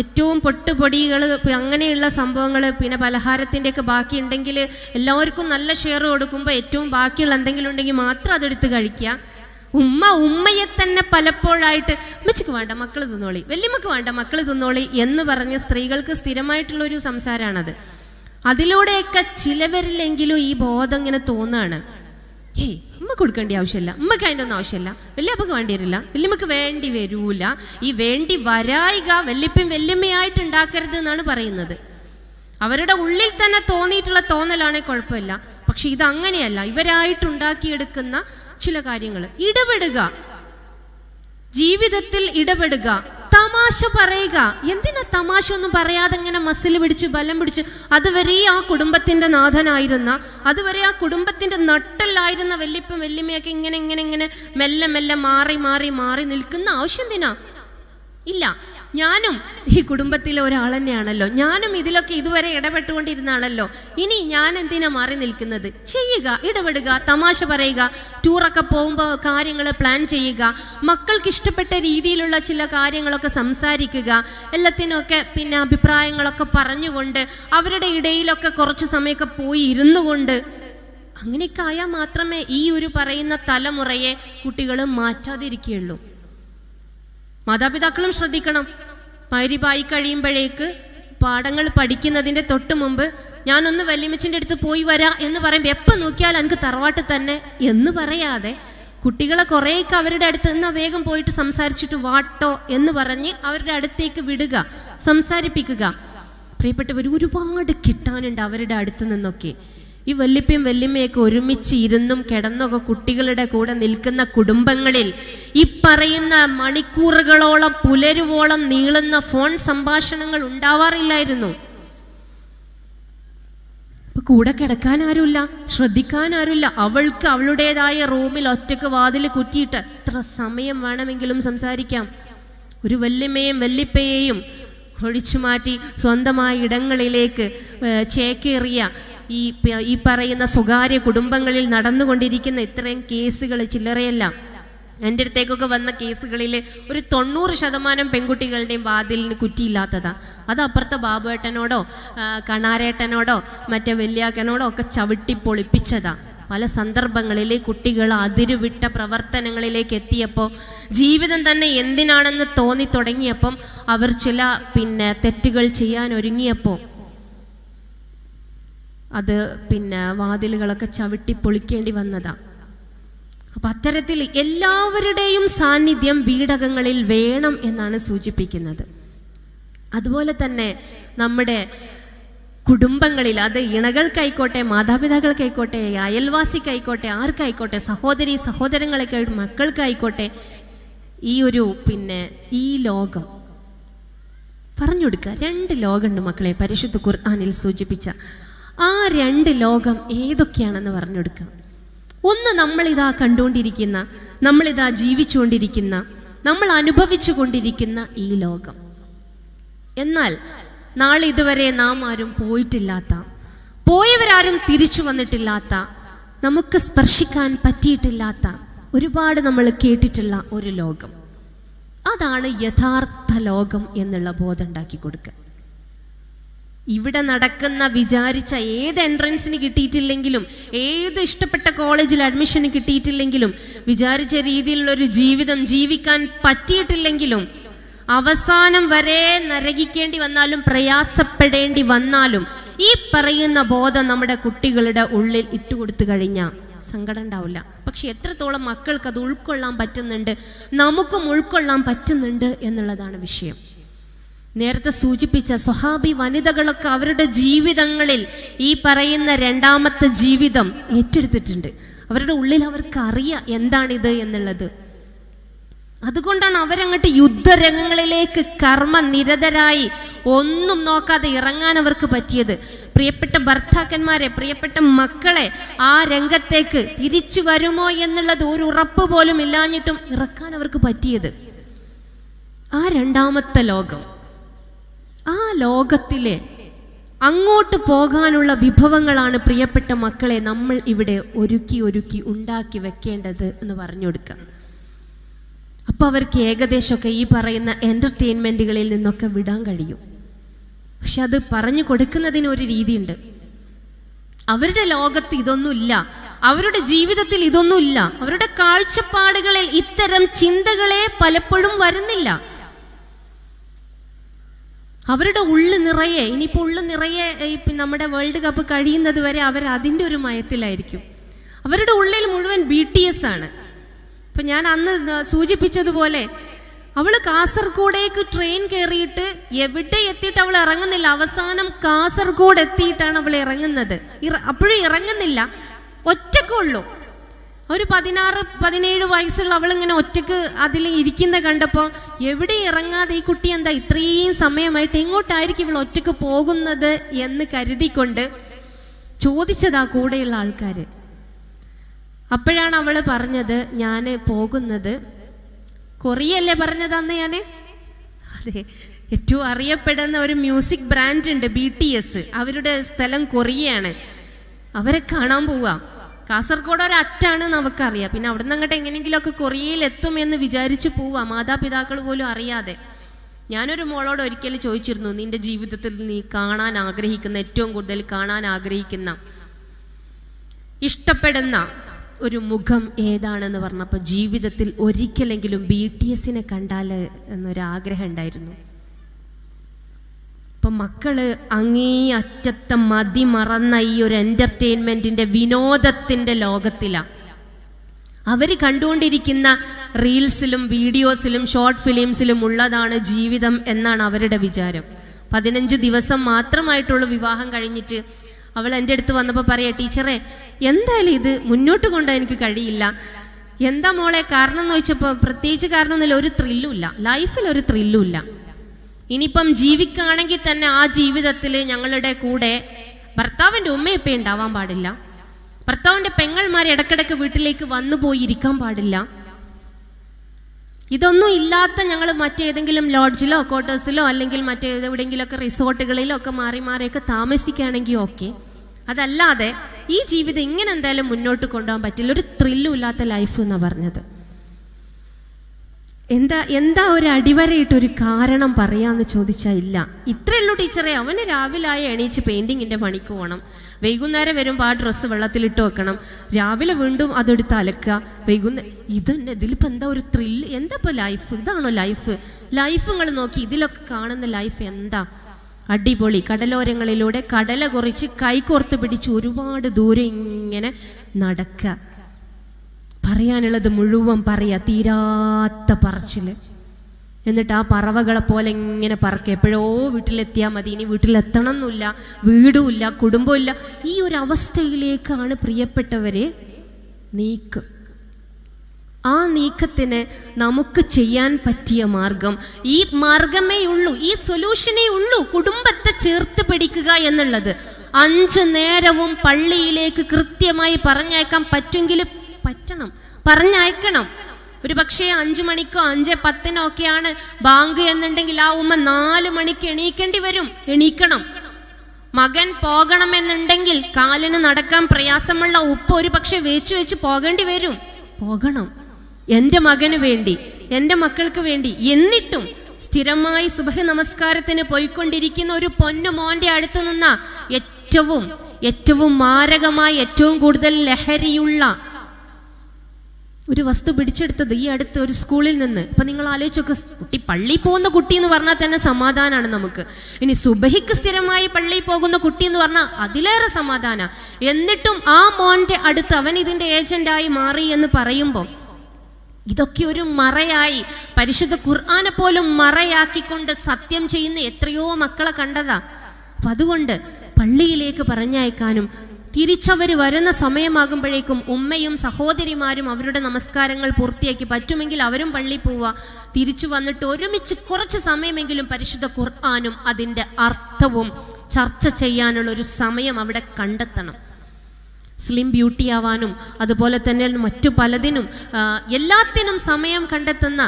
ഏറ്റവും പൊട്ടുപൊടികൾ അങ്ങനെയുള്ള സംഭവങ്ങൾ, പലഹാരത്തിൻ്റെയൊക്കെ ബാക്കി ഉണ്ടെങ്കിൽ എല്ലാവർക്കും നല്ല ഷെയർ കൊടുക്കുമ്പോൾ ഏറ്റവും ബാക്കിയുള്ള എന്തെങ്കിലും ഉണ്ടെങ്കിൽ മാത്രം അതെടുത്ത് കഴിക്കുക. ഉമ്മയെ തന്നെ പലപ്പോഴായിട്ട് അമ്മച്ചിക്ക് വേണ്ട മക്കൾ തിന്നോളി, വല്യമ്മക്ക് വേണ്ട മക്കൾ തിന്നോളി എന്ന് പറഞ്ഞ് സ്ത്രീകൾക്ക് സ്ഥിരമായിട്ടുള്ളൊരു സംസാരമാണത്. അതിലൂടെയൊക്കെ ചിലവരിലെങ്കിലും ഈ ബോധം ഇങ്ങനെ തോന്നുകയാണ്. ഏയ് അമ്മ കൊടുക്കേണ്ട ആവശ്യമില്ല, അമ്മക്ക് അതിൻ്റെ ഒന്നും ആവശ്യമില്ല, വല്യപ്പക്ക് വേണ്ടി വരില്ല, വല്യമ്മക്ക് വേണ്ടി വരൂല, ഈ വേണ്ടി വരായിക വല്യപ്പയും വല്യമ്മയായിട്ട് ഉണ്ടാക്കരുത് എന്നാണ് പറയുന്നത്. അവരുടെ ഉള്ളിൽ തന്നെ തോന്നിയിട്ടുള്ള തോന്നലാണെങ്കിൽ കുഴപ്പമില്ല, പക്ഷെ ഇതങ്ങനെയല്ല. ഇവരായിട്ടുണ്ടാക്കിയെടുക്കുന്ന ചില കാര്യങ്ങൾ, ഇടപെടുക, ജീവിതത്തിൽ ഇടപെടുക, തമാശ പറയുക. എന്തിനാ തമാശ ഒന്നും പറയാതെ ഇങ്ങനെ മസിൽ പിടിച്ച് ബലം പിടിച്ച്? അതുവരെ ആ കുടുംബത്തിൻ്റെ നാഥനായിരുന്ന, അതുവരെ ആ കുടുംബത്തിൻ്റെ നട്ടല്ലായിരുന്ന വല്യപ്പൻ വല്യമ്മയൊക്കെ ഇങ്ങനെ ഇങ്ങനെ ഇങ്ങനെ മെല്ലെ മെല്ലെ മാറി മാറി മാറി നിൽക്കുന്ന ആവശ്യം എന്തിനാ? ഇല്ല. ഞാനും ഈ കുടുംബത്തിലെ ഒരാൾ തന്നെയാണല്ലോ, ഞാനും ഇതിലൊക്കെ ഇതുവരെ ഇടപെട്ടുകൊണ്ടിരുന്നാണല്ലോ, ഇനി ഞാൻ എന്തിനാ മാറി നിൽക്കുന്നത്? ചെയ്യുക, ഇടപെടുക, തമാശ പറയുക, ടൂറൊക്കെ പോകുമ്പോൾ കാര്യങ്ങൾ പ്ലാൻ ചെയ്യുക, മക്കൾക്ക് ഇഷ്ടപ്പെട്ട രീതിയിലുള്ള ചില കാര്യങ്ങളൊക്കെ സംസാരിക്കുക, എല്ലാത്തിനൊക്കെ പിന്നെ അഭിപ്രായങ്ങളൊക്കെ പറഞ്ഞുകൊണ്ട് അവരുടെ ഇടയിലൊക്കെ കുറച്ച് സമയമൊക്കെ പോയി ഇരുന്നു കൊണ്ട് അങ്ങനെയൊക്കെ ആയാൽ മാത്രമേ ഈ ഒരു പറയുന്ന തലമുറയെ കുട്ടികൾ മാറ്റാതിരിക്കുകയുള്ളൂ. മാതാപിതാക്കളും ശ്രദ്ധിക്കണം. പരിപായി കഴിയുമ്പോഴേക്ക് പാഠങ്ങൾ പഠിക്കുന്നതിൻ്റെ തൊട്ട് മുമ്പ് ഞാനൊന്ന് വല്യമ്മച്ചിൻ്റെ അടുത്ത് പോയി വരാം എന്ന് പറയുമ്പോൾ എപ്പോൾ നോക്കിയാൽ എനിക്ക് തറവാട്ട് തന്നെ എന്ന് പറയാതെ കുട്ടികളെ കുറേയൊക്കെ അവരുടെ അടുത്ത് നിന്ന് വേഗം പോയിട്ട് സംസാരിച്ചിട്ട് വാട്ടോ എന്ന് പറഞ്ഞ് അവരുടെ അടുത്തേക്ക് വിടുക, സംസാരിപ്പിക്കുക. പ്രിയപ്പെട്ടവർ, ഒരുപാട് കിട്ടാനുണ്ട് അവരുടെ അടുത്ത് നിന്നൊക്കെ. ഈ വല്യപ്പയും വല്യമ്മയൊക്കെ ഒരുമിച്ച് ഇരുന്നും കിടന്നൊക്കെ കുട്ടികളുടെ കൂടെ നിൽക്കുന്ന കുടുംബങ്ങളിൽ ഈ പറയുന്ന മണിക്കൂറുകളോളം പുലരുവോളം നീളുന്ന ഫോൺ സംഭാഷണങ്ങൾ ഉണ്ടാവാറില്ലായിരുന്നു. ഇപ്പൊ കൂടെ കിടക്കാൻ ആരുമില്ല, ശ്രദ്ധിക്കാൻ ആരുമില്ല. അവൾക്ക് അവളുടേതായ റൂമിൽ ഒറ്റക്ക് വാതിൽ കുറ്റിയിട്ട് എത്ര സമയം വേണമെങ്കിലും സംസാരിക്കാം. ഒരു വല്യമ്മയെയും വല്യപ്പയെയും ഒഴിച്ചു മാറ്റി സ്വന്തമായ ഇടങ്ങളിലേക്ക് ചേക്കേറിയ ഈ പറയുന്ന സ്വകാര്യ കുടുംബങ്ങളിൽ നടന്നുകൊണ്ടിരിക്കുന്ന ഇത്രയും കേസുകൾ ചില്ലറയല്ല. എൻ്റെ അടുത്തേക്കൊക്കെ വന്ന കേസുകളിൽ ഒരു 90% പെൺകുട്ടികളുടെയും വാതിലിന് കുറ്റിയില്ലാത്തതാണ്. അത് അപ്പുറത്തെ ബാബുവേട്ടനോടോ കണാരേട്ടനോടോ മറ്റേ വല്യാക്കനോടോ ഒക്കെ ചവിട്ടി പൊളിപ്പിച്ചതാണ്. പല സന്ദർഭങ്ങളിലെ കുട്ടികൾ അതിരുവിട്ട പ്രവർത്തനങ്ങളിലേക്ക് എത്തിയപ്പോൾ, ജീവിതം തന്നെ എന്തിനാണെന്ന് തോന്നി തുടങ്ങിയപ്പം, അവർ ചില തെറ്റുകൾ ചെയ്യാൻ ഒരുങ്ങിയപ്പോൾ അത് വാതിലുകളൊക്കെ ചവിട്ടി പൊളിക്കേണ്ടി വന്നതാ. അപ്പം അത്തരത്തിൽ എല്ലാവരുടെയും സാന്നിധ്യം വീടകങ്ങളിൽ വേണം എന്നാണ് സൂചിപ്പിക്കുന്നത്. അതുപോലെ തന്നെ നമ്മുടെ കുടുംബങ്ങളിൽ, അത് ഇണകൾക്കായിക്കോട്ടെ, മാതാപിതാക്കൾക്കായിക്കോട്ടെ, അയൽവാസിക്കായിക്കോട്ടെ, ആർക്കായിക്കോട്ടെ, സഹോദരി സഹോദരങ്ങളെക്കായിട്ട് മക്കൾക്കായിക്കോട്ടെ, ഈ ഒരു ഈ ലോകം പറഞ്ഞു കൊടുക്കുക. 2 ലോകമുണ്ട് മക്കളെ, പരിശുദ്ധ ഖുർആനിൽ സൂചിപ്പിച്ച ആ 2 ലോകം ഏതൊക്കെയാണെന്ന് പറഞ്ഞു കൊടുക്കാം. ഒന്ന്, നമ്മളിതാ കണ്ടുകൊണ്ടിരിക്കുന്ന, നമ്മളിതാ ജീവിച്ചുകൊണ്ടിരിക്കുന്ന, നമ്മൾ അനുഭവിച്ചു കൊണ്ടിരിക്കുന്ന ഈ ലോകം. എന്നാൽ നാളിതുവരെ നാം ആരും പോയിട്ടില്ലാത്ത, പോയവരാരും തിരിച്ചു വന്നിട്ടില്ലാത്ത, നമുക്ക് സ്പർശിക്കാൻ പറ്റിയിട്ടില്ലാത്ത, ഒരുപാട് നമ്മൾ കേട്ടിട്ടുള്ള ഒരു ലോകം. അതാണ് യഥാർത്ഥ ലോകം എന്നുള്ള ബോധം ഉണ്ടാക്കി കൊടുക്കുക. ഇവിടെ നടക്കുന്ന, വിചാരിച്ച ഏത് എൻട്രൻസിന് കിട്ടിയിട്ടില്ലെങ്കിലും, ഏത് ഇഷ്ടപ്പെട്ട കോളേജിൽ അഡ്മിഷന് കിട്ടിയിട്ടില്ലെങ്കിലും, വിചാരിച്ച രീതിയിലുള്ളൊരു ജീവിതം ജീവിക്കാൻ പറ്റിയിട്ടില്ലെങ്കിലും, അവസാനം വരെ നരകിക്കേണ്ടി വന്നാലും പ്രയാസപ്പെടേണ്ടി വന്നാലും ഈ പറയുന്ന ബോധം നമ്മുടെ കുട്ടികളുടെ ഉള്ളിൽ ഇട്ടുകൊടുത്തു കഴിഞ്ഞാൽ സങ്കടം ഉണ്ടാവില്ല. പക്ഷെ എത്രത്തോളം മക്കൾക്ക് അത് ഉൾക്കൊള്ളാൻ പറ്റുന്നുണ്ട്, നമുക്കും ഉൾക്കൊള്ളാൻ പറ്റുന്നുണ്ട് എന്നുള്ളതാണ് വിഷയം. നേരത്തെ സൂചിപ്പിച്ച സ്വഹാബി വനിതകളൊക്കെ അവരുടെ ജീവിതങ്ങളിൽ ഈ പറയുന്ന 2ാമത്തെ ജീവിതം ഏറ്റെടുത്തിട്ടുണ്ട്. അവരുടെ ഉള്ളിൽ അവർക്കറിയാം എന്താണിത് എന്നുള്ളത്. അതുകൊണ്ടാണ് അവരങ്ങോട്ട് യുദ്ധരംഗങ്ങളിലേക്ക് കർമ്മ നിരതരായി ഒന്നും നോക്കാതെ ഇറങ്ങാൻ അവർക്ക് പറ്റിയത്. പ്രിയപ്പെട്ട ഭർത്താക്കന്മാരെ, പ്രിയപ്പെട്ട മക്കളെ, ആ രംഗത്തേക്ക് തിരിച്ചു വരുമോ എന്നുള്ളത് ഒരു ഉറപ്പ് പോലും ഇല്ലാഞ്ഞിട്ടും ഇറക്കാൻ അവർക്ക് പറ്റിയത് ആ 2ാമത്തെ ലോകം. ആ ലോകത്തിലെ അങ്ങോട്ട് പോകാനുള്ള വിഭവങ്ങളാണ് പ്രിയപ്പെട്ട മക്കളെ നമ്മൾ ഇവിടെ ഒരുക്കി ഒരുക്കി ഉണ്ടാക്കി വെക്കേണ്ടത് എന്ന് പറഞ്ഞു കൊടുക്കുക. അപ്പോൾ അവർക്ക് ഏകദേശമൊക്കെ ഈ പറയുന്ന എൻ്റർടൈൻമെൻറ്റുകളിൽ നിന്നൊക്കെ വിടാൻ കഴിയും. പക്ഷെ അത് പറഞ്ഞു കൊടുക്കുന്നതിനൊരു രീതിയുണ്ട്. അവരുടെ ലോകത്ത് ഇതൊന്നുമില്ല, അവരുടെ ജീവിതത്തിൽ ഇതൊന്നുമില്ല, അവരുടെ കാഴ്ചപ്പാടുകളിൽ ഇത്തരം ചിന്തകളെ പലപ്പോഴും വരുന്നില്ല. അവരുടെ ഉള്ളിനിറയെ ഇനിപ്പോൾ ഉള്ളിനിറയെ ഇപ്പ നമ്മുടെ വേൾഡ് കപ്പ് കഴിയുന്നത് വരെ അവർ അതിന്റെ ഒരു മയത്തിലായിരിക്കും. അവരുടെ ഉള്ളിൽ മുഴുവൻ ബിടിഎസ് ആണ്. അപ്പോൾ ഞാൻ അന്ന് സൂചിപ്പിച്ചതുപോലെ അവൾ കാസർഗോഡേക്ക് ട്രെയിൻ കേറിയിട്ട് എവിടെ എത്തിയിട്ട് അവൾ ഇറങ്ങുന്നില്ല. അവസാനം കാസർഗോഡ് എത്തിയിട്ടാണ് അവൾ ഇറങ്ങുന്നത്. അപ്പോഴും ഇറങ്ങുന്നില്ല, ഒറ്റക്കുള്ളൂ. ഒരു 16-17 വയസ്സുള്ള അവൾ ഇങ്ങനെ ഒറ്റക്ക് അതിൽ ഇരിക്കുന്ന കണ്ടപ്പോൾ എവിടെ ഇറങ്ങാതെ ഈ കുട്ടി എന്താ ഇത്രയും സമയമായിട്ട് എങ്ങോട്ടായിരിക്കും ഇവൾ ഒറ്റക്ക് പോകുന്നത് എന്ന് കരുതിക്കൊണ്ട് ചോദിച്ചതാ കൂടെയുള്ള ആൾക്കാർ. അപ്പോഴാണ് അവൾ പറഞ്ഞത്, ഞാൻ പോകുന്നത് കൊറിയല്ലേ പറഞ്ഞതാന്ന് ഞാൻ. അതെ, ഏറ്റവും അറിയപ്പെടുന്ന ഒരു മ്യൂസിക് ബ്രാൻഡ് ഉണ്ട് BTS, അവരുടെ സ്ഥലം കൊറിയയാണ്. അവരെ കാണാൻ പോവാം. കാസർഗോഡ് ഒരറ്റാണ് നമുക്കറിയാം. പിന്നെ അവിടെ നിന്ന് അങ്ങോട്ട് എങ്ങനെയെങ്കിലുമൊക്കെ കൊറിയയിൽ എത്തുമെന്ന് വിചാരിച്ച് പോവാം, മാതാപിതാക്കൾ പോലും അറിയാതെ. ഞാനൊരു മോളോട് ഒരിക്കൽ ചോദിച്ചിരുന്നു, നിന്റെ ജീവിതത്തിൽ നീ കാണാൻ ആഗ്രഹിക്കുന്ന, ഏറ്റവും കൂടുതൽ കാണാൻ ആഗ്രഹിക്കുന്ന, ഇഷ്ടപ്പെടുന്ന ഒരു മുഖം ഏതാണെന്ന് പറഞ്ഞപ്പോൾ ജീവിതത്തിൽ ഒരിക്കലെങ്കിലും BTSനെ കണ്ടാൽ എന്നൊരാഗ്രഹം ഉണ്ടായിരുന്നു. അപ്പം മക്കള് അങ്ങേ അറ്റത്തെ മതി മറന്ന ഈ ഒരു എൻ്റർടൈൻമെൻറ്റിൻ്റെ വിനോദത്തിൻ്റെ ലോകത്തിലാണ്. അവർ കണ്ടുകൊണ്ടിരിക്കുന്ന റീൽസിലും വീഡിയോസിലും ഷോർട്ട് ഫിലിംസിലും ഉള്ളതാണ് ജീവിതം എന്നാണ് അവരുടെ വിചാരം. 15 ദിവസം മാത്രമായിട്ടുള്ള വിവാഹം കഴിഞ്ഞിട്ട് അവൾ എൻ്റെ അടുത്ത് വന്നപ്പോൾ പറയാം, ടീച്ചറെ എന്തായാലും ഇത് മുന്നോട്ട് കൊണ്ടുപോകാൻ എനിക്ക് കഴിയില്ല. എന്താ മോളെ കാരണം എന്ന് ചോദിച്ചപ്പോൾ പ്രത്യേകിച്ച് കാരണമൊന്നുമില്ല, ഒരു ത്രില്ലുമില്ല, ലൈഫിലൊരു ത്രില്ലുമില്ല. ഇനിയിപ്പം ജീവിക്കുകയാണെങ്കിൽ തന്നെ ആ ജീവിതത്തിൽ ഞങ്ങളുടെ കൂടെ ഭർത്താവിൻ്റെ ഉമ്മയിപ്പം ഉണ്ടാവാൻ പാടില്ല, ഭർത്താവിൻ്റെ പെങ്ങൾമാർ ഇടക്കിടക്ക് വീട്ടിലേക്ക് വന്നു പോയിരിക്കാൻ പാടില്ല. ഇതൊന്നും ഇല്ലാത്ത ഞങ്ങൾ മറ്റേതെങ്കിലും ലോഡ്ജിലോ ക്വാർട്ടേഴ്സിലോ അല്ലെങ്കിൽ മറ്റേതെവിടെയെങ്കിലുമൊക്കെ റിസോർട്ടുകളിലോ ഒക്കെ മാറിയൊക്കെ താമസിക്കുകയാണെങ്കിൽ ഓക്കെ. അതല്ലാതെ ഈ ജീവിതം ഇങ്ങനെ എന്തായാലും മുന്നോട്ട് കൊണ്ടുപോകാൻ പറ്റില്ല, ഒരു ത്രില്ലും ഇല്ലാത്ത ലൈഫ് എന്നാ പറഞ്ഞത്. എന്താ ഒരു അടിവരയിട്ടൊരു കാരണം പറയാന്ന് ചോദിച്ചാൽ ഇല്ല. ഇത്രയുള്ളൂ ടീച്ചറെ, അവന് രാവിലെ എണീച്ച് പെയിൻറ്റിങ്ങിൻ്റെ പണിക്ക് പോകണം, വൈകുന്നേരം വരുമ്പോൾ ആ ഡ്രസ്സ് വെള്ളത്തിലിട്ട് വെക്കണം, രാവിലെ വീണ്ടും അതെടുത്ത് അലക്കുക, ഇതന്നെ ഇതിലിപ്പോൾ എന്താ ഒരു ത്രില്ല്, എന്താ ഇപ്പോൾ ലൈഫ്, ഇതാണോ ലൈഫ്? ലൈഫ് നിങ്ങൾ നോക്കി, ഇതിലൊക്കെ കാണുന്ന ലൈഫ് എന്താ അടിപൊളി. കടലോരങ്ങളിലൂടെ കടല കുറിച്ച് കൈകോർത്ത് പിടിച്ച് ഒരുപാട് ദൂരം ഇങ്ങനെ നടക്കുക, പറയാനുള്ളത് മുഴുവൻ പറയാ, തീരാത്ത പറച്ചില്. എന്നിട്ട് ആ പറവകളെ പോലെ ഇങ്ങനെ പറക്കുക, എപ്പോഴോ വീട്ടിലെത്തിയാൽ മതി, ഇനി വീട്ടിലെത്തണം എന്നില്ല, വീടുമില്ല, കുടുംബമില്ല. ഈ ഒരു അവസ്ഥയിലേക്കാണ് പ്രിയപ്പെട്ടവരെ നീക്കം. ആ നീക്കത്തിന് നമുക്ക് ചെയ്യാൻ പറ്റിയ മാർഗം ഈ മാർഗമേ ഉള്ളൂ, ഈ സൊല്യൂഷനേ ഉള്ളൂ, കുടുംബത്തെ ചേർത്ത് പിടിക്കുക എന്നുള്ളത്. 5 നേരവും പള്ളിയിലേക്ക് കൃത്യമായി പറഞ്ഞയക്കാൻ പറ്റുമെങ്കിൽ പറഞ്ഞയക്കണം. ഒരു പക്ഷേ 5 മണിക്കോ 5:10 ഒക്കെയാണ് ബാങ്ക് എന്നുണ്ടെങ്കിൽ ആ ഉമ്മ 4 മണിക്ക് എണീക്കേണ്ടി വരും, എണീക്കണം. മകൻ പോകണമെന്നുണ്ടെങ്കിൽ കാലിന് നടക്കാൻ പ്രയാസമുള്ള ഉപ്പ ഒരു പക്ഷെ വെച്ച് പോകേണ്ടി വരും, പോകണം എൻ്റെ മകന് വേണ്ടി, എൻ്റെ മക്കൾക്ക് വേണ്ടി. എന്നിട്ടും സ്ഥിരമായി സുബഹി നമസ്കാരത്തിന് പോയിക്കൊണ്ടിരിക്കുന്ന ഒരു പൊന്നു മോൻ്റെ അടുത്ത് നിന്ന ഏറ്റവും മാരകമായി ഏറ്റവും കൂടുതൽ ലഹരിയുള്ള ഒരു വസ്തു പിടിച്ചെടുത്തത് ഈ അടുത്ത് ഒരു സ്കൂളിൽ നിന്ന്. അപ്പം നിങ്ങൾ ആലോചിച്ചൊക്കെ, കുട്ടി പള്ളിയിൽ പോകുന്ന കുട്ടി എന്ന് പറഞ്ഞാൽ തന്നെ സമാധാനമാണ് നമുക്ക്. ഇനി സുബഹിക്ക് സ്ഥിരമായി പള്ളിയിൽ പോകുന്ന കുട്ടി എന്ന് പറഞ്ഞാൽ അതിലേറെ സമാധാനമാണ്. എന്നിട്ടും ആ മോൻ്റെ അടുത്ത് അവൻ ഇതിൻ്റെ ഏജൻ്റായി മാറി എന്ന് പറയുമ്പോൾ ഇതൊക്കെ ഒരു മറയായി, പരിശുദ്ധ ഖുർആനെ പോലും മറയാക്കിക്കൊണ്ട് സത്യം ചെയ്യുന്ന എത്രയോ മക്കളെ കണ്ടതാ. അപ്പം അതുകൊണ്ട് പള്ളിയിലേക്ക് പറഞ്ഞയക്കാനും തിരിച്ചവർ വരുന്ന സമയമാകുമ്പോഴേക്കും ഉമ്മയും സഹോദരിമാരും അവരുടെ നമസ്കാരങ്ങൾ പൂർത്തിയാക്കി, പറ്റുമെങ്കിൽ അവരും പള്ളി പോവുക, തിരിച്ചു വന്നിട്ട് ഒരുമിച്ച് കുറച്ച് സമയമെങ്കിലും പരിശുദ്ധ ഖുർആനും അതിൻ്റെ അർത്ഥവും ചർച്ച ചെയ്യാനുള്ള ഒരു സമയം അവിടെ കണ്ടെത്തണം. സ്ലിം ബ്യൂട്ടി ആവാനും അതുപോലെ തന്നെ മറ്റു പലതിനും എല്ലാത്തിനും സമയം കണ്ടെത്തുന്ന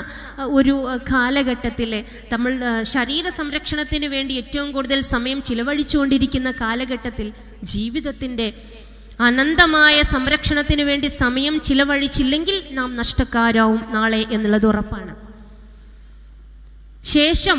ഒരു കാലഘട്ടത്തിൽ, നമ്മൾ ശരീര സംരക്ഷണത്തിന് വേണ്ടി ഏറ്റവും കൂടുതൽ സമയം ചിലവഴിച്ചുകൊണ്ടിരിക്കുന്ന കാലഘട്ടത്തിൽ, ജീവിതത്തിൻ്റെ അനന്തമായ സംരക്ഷണത്തിന് വേണ്ടി സമയം ചിലവഴിച്ചില്ലെങ്കിൽ നാം നഷ്ടക്കാരാവും നാളെ എന്നുള്ളത് ഉറപ്പാണ്. ശേഷം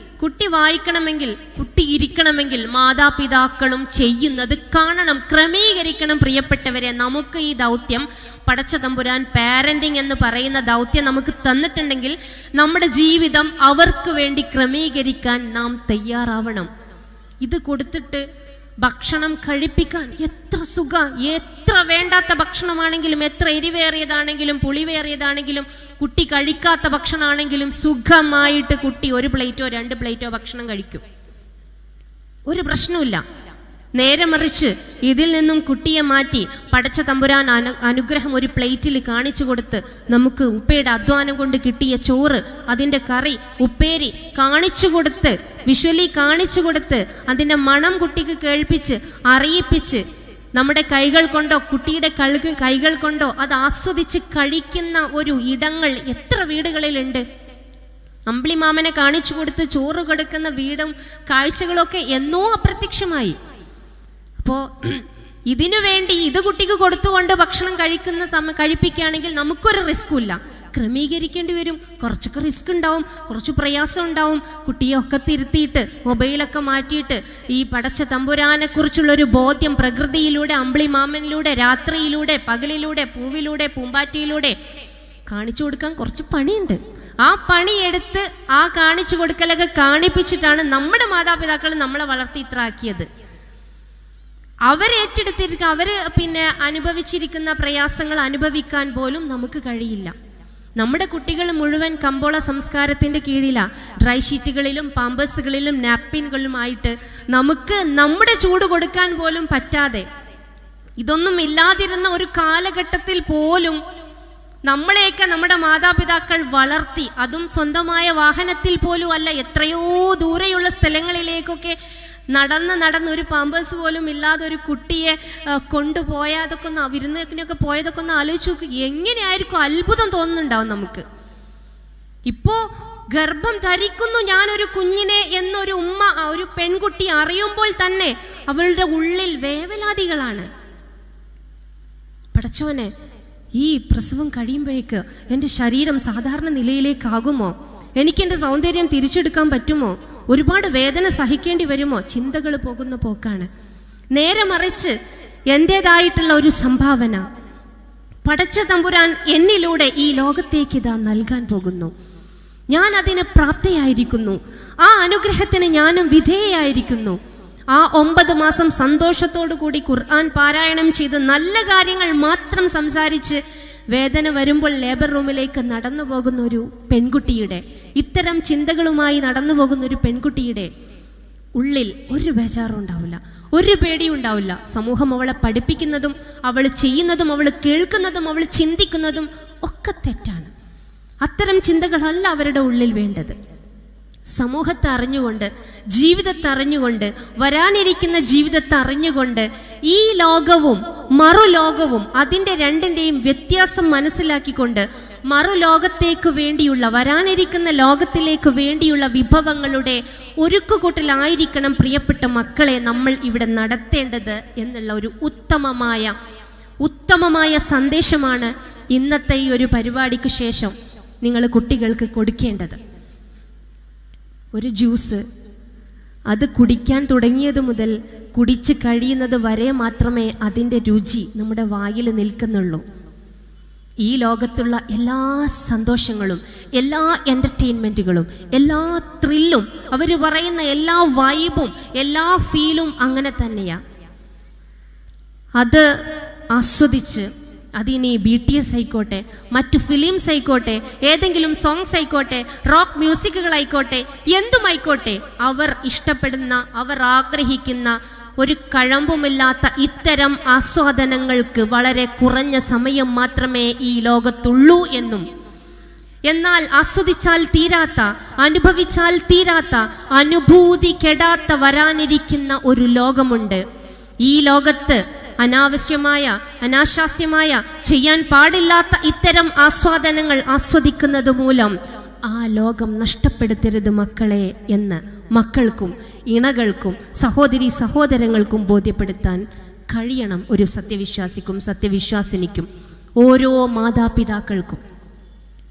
കുട്ടി വായിക്കണമെങ്കിൽ, കുട്ടി ഇരിക്കണമെങ്കിൽ മാതാപിതാക്കളും ചെയ്യുന്നത് കാണണം, ക്രമീകരിക്കണം. പ്രിയപ്പെട്ടവരെ, നമുക്ക് ഈ ദൗത്യം പടച്ച തമ്പുരാൻ പാരന്റിംഗ് എന്ന് പറയുന്ന ദൗത്യം നമുക്ക് തന്നിട്ടുണ്ടെങ്കിൽ നമ്മുടെ ജീവിതം അവർക്ക് വേണ്ടി ക്രമീകരിക്കാൻ നാം തയ്യാറാവണം. ഇത് കൊടുത്തിട്ട് ഭക്ഷണം കഴിപ്പിക്കാൻ എത്ര സുഖ, എത്ര വേണ്ടാത്ത ഭക്ഷണമാണെങ്കിലും, എത്ര എരിവേറിയതാണെങ്കിലും പുളിവേറിയതാണെങ്കിലും കുട്ടി കഴിക്കാത്ത ഭക്ഷണമാണെങ്കിലും സുഖമായിട്ട് കുട്ടി ഒരു പ്ലേറ്റോ രണ്ട് പ്ലേറ്റോ ഭക്ഷണം കഴിക്കും, ഒരു പ്രശ്നവുമില്ല. നേരെ മറിച്ച് ഇതിൽ നിന്നും കുട്ടിയെ മാറ്റി പടച്ച തമ്പുരാൻ അനുഗ്രഹം ഒരു പ്ലേറ്റിൽ കാണിച്ചു കൊടുത്ത് നമുക്ക് ഉപ്പയുടെ അധ്വാനം കൊണ്ട് കിട്ടിയ ചോറ്, അതിൻ്റെ കറി, ഉപ്പേരി കാണിച്ചു കൊടുത്ത്, വിഷ്വലി കാണിച്ചു കൊടുത്ത്, അതിൻ്റെ മണം കുട്ടിക്ക് കേൾപ്പിച്ച് അറിയിപ്പിച്ച്, നമ്മുടെ കൈകൾ കൊണ്ടോ കുട്ടിയുടെ കൈകൾ കൊണ്ടോ അത് ആസ്വദിച്ച് കഴിക്കുന്ന ഒരു ഇടങ്ങൾ എത്ര വീടുകളിലുണ്ട്. അമ്പിളിമാമനെ കാണിച്ചു കൊടുത്ത് ചോറ് കൊടുക്കുന്ന വീടും കാഴ്ചകളൊക്കെ എന്നോ അപ്രത്യക്ഷമായി. അപ്പോൾ ഇതിനു വേണ്ടി ഇത് കുട്ടിക്ക് കൊടുത്തുകൊണ്ട് ഭക്ഷണം കഴിപ്പിക്കുകയാണെങ്കിൽ നമുക്കൊരു റിസ്ക് ഇല്ല. ക്രമീകരിക്കേണ്ടി വരും, കുറച്ചൊക്കെ റിസ്ക് ഉണ്ടാവും, കുറച്ച് പ്രയാസം ഉണ്ടാവും. കുട്ടിയെ ഒക്കെ തിരുത്തിയിട്ട് മൊബൈലൊക്കെ മാറ്റിയിട്ട് ഈ പടച്ച തമ്പുരാനെ കുറിച്ചുള്ളൊരു ബോധ്യം പ്രകൃതിയിലൂടെ, അമ്പിളിമാമനിലൂടെ, രാത്രിയിലൂടെ, പകലിലൂടെ, പൂവിലൂടെ, പൂമ്പാറ്റയിലൂടെ കാണിച്ചു കൊടുക്കാൻ കുറച്ച് പണിയുണ്ട്. ആ പണിയെടുത്ത് ആ കാണിച്ചു കൊടുക്കലൊക്കെ കാണിപ്പിച്ചിട്ടാണ് നമ്മുടെ മാതാപിതാക്കൾ നമ്മളെ വളർത്തി ഇത്ര ആക്കിയത്. അവരേറ്റെടുത്തിരിക്കുക, അവർ പിന്നെ അനുഭവിച്ചിരിക്കുന്ന പ്രയാസങ്ങൾ അനുഭവിക്കാൻ പോലും നമുക്ക് കഴിയില്ല. നമ്മുടെ കുട്ടികൾ മുഴുവൻ കമ്പോള സംസ്കാരത്തിൻ്റെ കീഴിലാണ്. ഡ്രൈ ഷീറ്റുകളിലും പാമ്പേഴ്സുകളിലും നാപ്കിനുകളിലുമായിട്ട് നമുക്ക് നമ്മുടെ ചൂട് കൊടുക്കാൻ പോലും പറ്റാതെ, ഇതൊന്നും ഇല്ലാതിരുന്ന ഒരു കാലഘട്ടത്തിൽ പോലും നമ്മളെയൊക്കെ നമ്മുടെ മാതാപിതാക്കൾ വളർത്തി. അതും സ്വന്തമായ വാഹനത്തിൽ പോലും അല്ല, എത്രയോ ദൂരെയുള്ള സ്ഥലങ്ങളിലേക്കൊക്കെ നടന്നൊരു പാമ്പേഴ്സ് പോലും ഇല്ലാതെ ഒരു കുട്ടിയെ കൊണ്ടുപോയതൊക്കെ ഒന്ന് വിരുന്നൊക്കെ പോയതൊക്കെ ഒന്ന് ആലോചിച്ച് നോക്കി, എങ്ങനെയായിരിക്കും അത്ഭുതം തോന്നുന്നുണ്ടാവും നമുക്ക്. ഇപ്പോൾ ഗർഭം ധരിക്കുന്നു ഞാനൊരു കുഞ്ഞിനെ എന്നൊരു ഉമ്മ ഒരു പെൺകുട്ടി അറിയുമ്പോൾ തന്നെ അവളുടെ ഉള്ളിൽ വേവലാതികളാണ്. പടച്ചോനെ, ഈ പ്രസവം കഴിയുമ്പോഴേക്ക് എൻ്റെ ശരീരം സാധാരണ നിലയിലേക്കാകുമോ? എനിക്കെൻ്റെ സൗന്ദര്യം തിരിച്ചെടുക്കാൻ പറ്റുമോ? ഒരുപാട് വേദന സഹിക്കേണ്ടി വരുമോ? ചിന്തകൾ പോകുന്ന പോക്കാണ്. നേരെ മറിച്ച് എൻ്റേതായിട്ടുള്ള ഒരു സംഭാവന പടച്ച തമ്പുരാൻ എന്നിലൂടെ ഈ ലോകത്തേക്ക് ഇതാ നൽകാൻ പോകുന്നു. ഞാൻ അതിന് പ്രാപ്തയായിരിക്കുന്നു, ആ അനുഗ്രഹത്തിന് ഞാനും വിധേയായിരിക്കുന്നു. ആ 9 മാസം സന്തോഷത്തോടു കൂടി ഖുർആൻ പാരായണം ചെയ്ത് നല്ല കാര്യങ്ങൾ മാത്രം സംസാരിച്ച് വേദന വരുമ്പോൾ ലേബർ റൂമിലേക്ക് നടന്നു പോകുന്ന ഒരു പെൺകുട്ടിയുടെ, ഇത്തരം ചിന്തകളുമായി നടന്നു പോകുന്ന ഒരു പെൺകുട്ടിയുടെ ഉള്ളിൽ ഒരു ബേജാറും ഉണ്ടാവില്ല, ഒരു പേടിയും ഉണ്ടാവില്ല. സമൂഹം അവളെ പഠിപ്പിക്കുന്നതും അവൾ ചെയ്യുന്നതും അവൾ കേൾക്കുന്നതും അവൾ ചിന്തിക്കുന്നതും ഒക്കെ തെറ്റാണ്. അത്തരം ചിന്തകളല്ല അവരുടെ ഉള്ളിൽ വേണ്ടത്. സമൂഹത്തെ അറിഞ്ഞുകൊണ്ട്, ജീവിതത്തെ അറിഞ്ഞുകൊണ്ട്, വരാനിരിക്കുന്ന ജീവിതത്തെ അറിഞ്ഞുകൊണ്ട്, ഈ ലോകവും മറുലോകവും അതിൻ്റെ രണ്ടിൻ്റെയും വ്യത്യാസം മനസ്സിലാക്കിക്കൊണ്ട് മറുലോകത്തേക്ക് വേണ്ടിയുള്ള, വരാനിരിക്കുന്ന ലോകത്തിലേക്ക് വേണ്ടിയുള്ള വിഭവങ്ങളുടെ ഒരുക്കുകൂട്ടലായിരിക്കണം പ്രിയപ്പെട്ട മക്കളെ നമ്മൾ ഇവിടെ നടത്തേണ്ടത് എന്നുള്ള ഒരു ഉത്തമമായ സന്ദേശമാണ് ഇന്നത്തെ ഈ ഒരു പരിപാടിക്ക് ശേഷം നിങ്ങൾ കുട്ടികൾക്ക് കൊടുക്കേണ്ടത്. ഒരു ജ്യൂസ് അത് കുടിക്കാൻ തുടങ്ങിയത് മുതൽ കുടിച്ച് കഴിയുന്നത് വരെ മാത്രമേ അതിൻ്റെ രുചി നമ്മുടെ വായിൽ നിൽക്കുന്നുള്ളൂ. ഈ ലോകത്തുള്ള എല്ലാ സന്തോഷങ്ങളും, എല്ലാ എൻ്റർടൈൻമെൻറ്റുകളും, എല്ലാ ത്രില്ലും, അവർ പറയുന്ന എല്ലാ വൈബും, എല്ലാ ഫീലും അങ്ങനെ തന്നെയാണ്. അത് ആസ്വദിച്ച്, അതിനി BTS ആയിക്കോട്ടെ, മറ്റു ഫിലിംസ് ആയിക്കോട്ടെ, ഏതെങ്കിലും സോങ്സ് ആയിക്കോട്ടെ, റോക്ക് മ്യൂസിക്കുകളായിക്കോട്ടെ, എന്തുമായിക്കോട്ടെ, അവർ ഇഷ്ടപ്പെടുന്ന, അവർ ആഗ്രഹിക്കുന്ന ഒരു കഴമ്പുമില്ലാത്ത ഇത്തരം ആസ്വാദനങ്ങൾക്ക് വളരെ കുറഞ്ഞ സമയം മാത്രമേ ഈ ലോകത്തുള്ളൂ എന്നും, എന്നാൽ ആസ്വദിച്ചാൽ തീരാത്ത, അനുഭവിച്ചാൽ തീരാത്ത, അനുഭൂതി കെടാത്ത വരാനിരിക്കുന്ന ഒരു ലോകമുണ്ട്. ഈ ലോകത്ത് അനാവശ്യമായ, അനാശാസ്യമായ, ചെയ്യാൻ പാടില്ലാത്ത ഇത്തരം ആസ്വാദനങ്ങൾ ആസ്വദിക്കുന്നത് മൂലം ആ ലോകം നഷ്ടപ്പെടുത്തരുത് മക്കളെ എന്ന് മക്കൾക്കും ഇണകൾക്കും സഹോദരി സഹോദരങ്ങൾക്കും ബോധ്യപ്പെടുത്താൻ കഴിയണം ഒരു സത്യവിശ്വാസിക്കും സത്യവിശ്വാസിനിക്കും ഓരോ മാതാപിതാക്കൾക്കും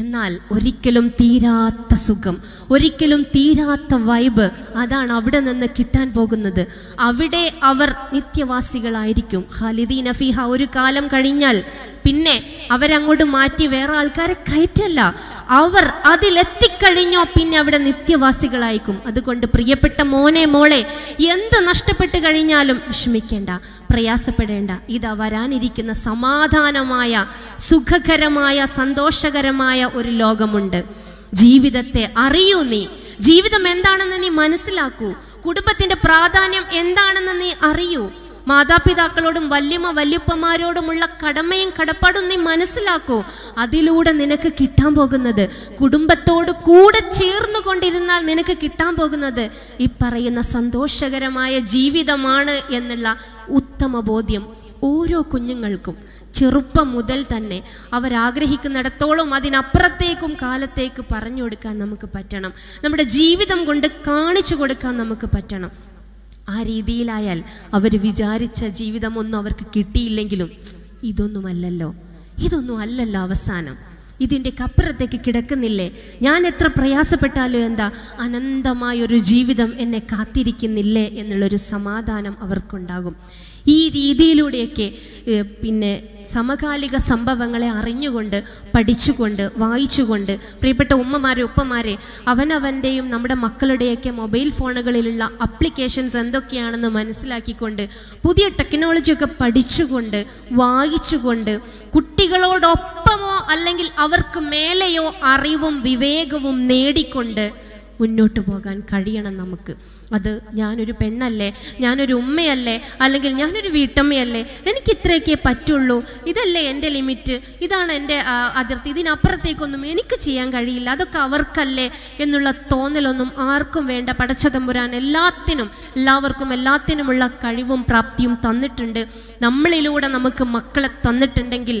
എന്നാൽ ഒരിക്കലും തീരാത്ത സുഖം, ഒരിക്കലും തീരാത്ത വൈബ് അതാണ് അവിടെ നിന്ന് കിട്ടാൻ പോകുന്നത്. അവിടെ അവർ നിത്യവാസികളായിരിക്കും ഖാലിദീന ഫീഹ. ഒരു കാലം കഴിഞ്ഞാൽ പിന്നെ അവരങ്ങോട്ട് മാറ്റി വേറെ ആൾക്കാരെ കയറ്റല്ല, അവർ അതിലെത്തിക്കഴിഞ്ഞോ പിന്നെ അവിടെ നിത്യവാസികളായിരിക്കും. അതുകൊണ്ട് പ്രിയപ്പെട്ട മോനെ മോളെ, എന്ത് നഷ്ടപ്പെട്ട് കഴിഞ്ഞാലും വിഷമിക്കേണ്ട, പ്രയാസപ്പെടേണ്ട. ഇതാ വരാനിരിക്കുന്ന സമാധാനമായ സുഖകരമായ സന്തോഷകരമായ ഒരു ലോകമുണ്ട്. ജീവിതത്തെ അറിയൂ, നീ ജീവിതം എന്താണെന്ന് നീ മനസ്സിലാക്കൂ, കുടുംബത്തിൻ്റെ പ്രാധാന്യം എന്താണെന്ന് നീ അറിയൂ, മാതാപിതാക്കളോടും വല്യമ്മ വല്യപ്പമാരോടുമുള്ള കടമയും കടപ്പാടും നീ മനസ്സിലാക്കൂ. അതിലൂടെ നിനക്ക് കിട്ടാൻ പോകുന്നത്, കുടുംബത്തോട് കൂടെ ചേർന്നു കൊണ്ടിരുന്നാൽ നിനക്ക് കിട്ടാൻ പോകുന്നത് ഈ പറയുന്ന സന്തോഷകരമായ ജീവിതമാണ് എന്നുള്ള ഉത്തമ ബോധ്യം ഓരോ കുഞ്ഞുങ്ങൾക്കും ചെറുപ്പം മുതൽ തന്നെ അവരാഗ്രഹിക്കുന്നിടത്തോളം അതിനപ്പുറത്തേക്കും കാലത്തേക്ക് പറഞ്ഞു കൊടുക്കാൻ നമുക്ക് പറ്റണം, നമ്മുടെ ജീവിതം കൊണ്ട് കാണിച്ചു കൊടുക്കാൻ നമുക്ക് പറ്റണം. ആ രീതിയിലായാൽ അവർ വിചാരിച്ച ജീവിതമൊന്നും അവർക്ക് കിട്ടിയില്ലെങ്കിലും ഇതൊന്നുമല്ലല്ലോ, ഇതൊന്നും അല്ലല്ലോ അവസാനം, ഇതിൻ്റെയൊക്കെ അപ്പുറത്തേക്ക് കിടക്കുന്നില്ലേ, ഞാൻ എത്ര പ്രയാസപ്പെട്ടാലും എന്താ, അനന്തമായൊരു ജീവിതം എന്നെ കാത്തിരിക്കുന്നില്ലേ എന്നുള്ളൊരു സമാധാനം അവർക്കുണ്ടാകും. ഈ രീതിയിലൂടെയൊക്കെ പിന്നെ സമകാലിക സംഭവങ്ങളെ അറിഞ്ഞുകൊണ്ട് പഠിച്ചുകൊണ്ട് വായിച്ചുകൊണ്ട് പ്രിയപ്പെട്ട ഉമ്മമാരെ ഉപ്പമാരെ, അവനവൻ്റെയും നമ്മുടെ മക്കളുടെയൊക്കെ മൊബൈൽ ഫോണുകളിലുള്ള ആപ്ലിക്കേഷൻസ് എന്തൊക്കെയാണെന്ന് മനസ്സിലാക്കിക്കൊണ്ട് പുതിയ ടെക്നോളജിയൊക്കെ പഠിച്ചുകൊണ്ട് വായിച്ചുകൊണ്ട് കുട്ടികളോടൊപ്പമോ അല്ലെങ്കിൽ അവർക്ക് മേലെയോ അറിവും വിവേകവും നേടിക്കൊണ്ട് മുന്നോട്ട് പോകാൻ കഴിയണം നമുക്ക്. അത് ഞാനൊരു പെണ്ണല്ലേ, ഞാനൊരു ഉമ്മയല്ലേ, അല്ലെങ്കിൽ ഞാനൊരു വീട്ടമ്മയല്ലേ, എനിക്കിത്രയൊക്കെ പറ്റുള്ളൂ, ഇതല്ലേ എൻ്റെ ലിമിറ്റ്, ഇതാണ് എൻ്റെ അതിർത്തി, ഇതിനപ്പുറത്തേക്കൊന്നും എനിക്ക് ചെയ്യാൻ കഴിയില്ല, അതൊക്കെ അവർക്കല്ലേ എന്നുള്ള തോന്നലൊന്നും ആർക്കും വേണ്ട. പടച്ചതമ്പുരാൻ എല്ലാവർക്കും എല്ലാത്തിനുമുള്ള കഴിവും പ്രാപ്തിയും തന്നിട്ടുണ്ട്. നമ്മളിലൂടെ നമുക്ക് മക്കളെ തന്നിട്ടുണ്ടെങ്കിൽ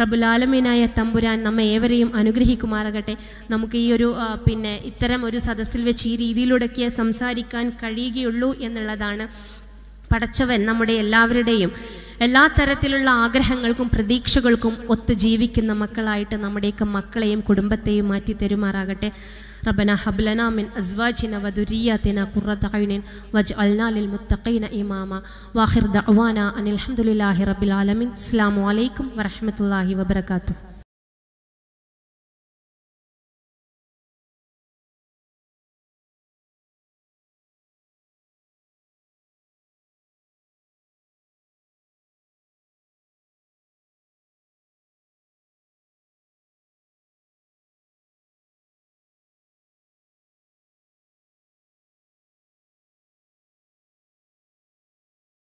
റബ്ബുൽ ആലമീനായ തമ്പുരാൻ നമ്മെ ഏവരെയും അനുഗ്രഹിക്കുമാറാകട്ടെ. നമുക്ക് ഈ ഒരു പിന്നെ ഇത്തരം ഒരു സദസ്സിൽ വെച്ച് ഈ രീതിയിലൂടെയൊക്കെ സംസാരിക്കാൻ കഴിയുകയുള്ളൂ എന്നുള്ളതാണ്. പടച്ചവൻ നമ്മുടെ എല്ലാവരുടെയും എല്ലാ തരത്തിലുള്ള ആഗ്രഹങ്ങൾക്കും പ്രതീക്ഷകൾക്കും ഒത്ത് ജീവിക്കുന്ന മക്കളായിട്ട് നമ്മുടെയൊക്കെ മക്കളെയും കുടുംബത്തെയും മാറ്റി തരുമാറാകട്ടെ. ربنا هب لنا من أزواجنا وذرياتنا قرة أعين واجعلنا للمتقين إماما وآخر دعوانا أن الحمد لله رب العالمين. السلام عليكم ورحمة الله وبركاته.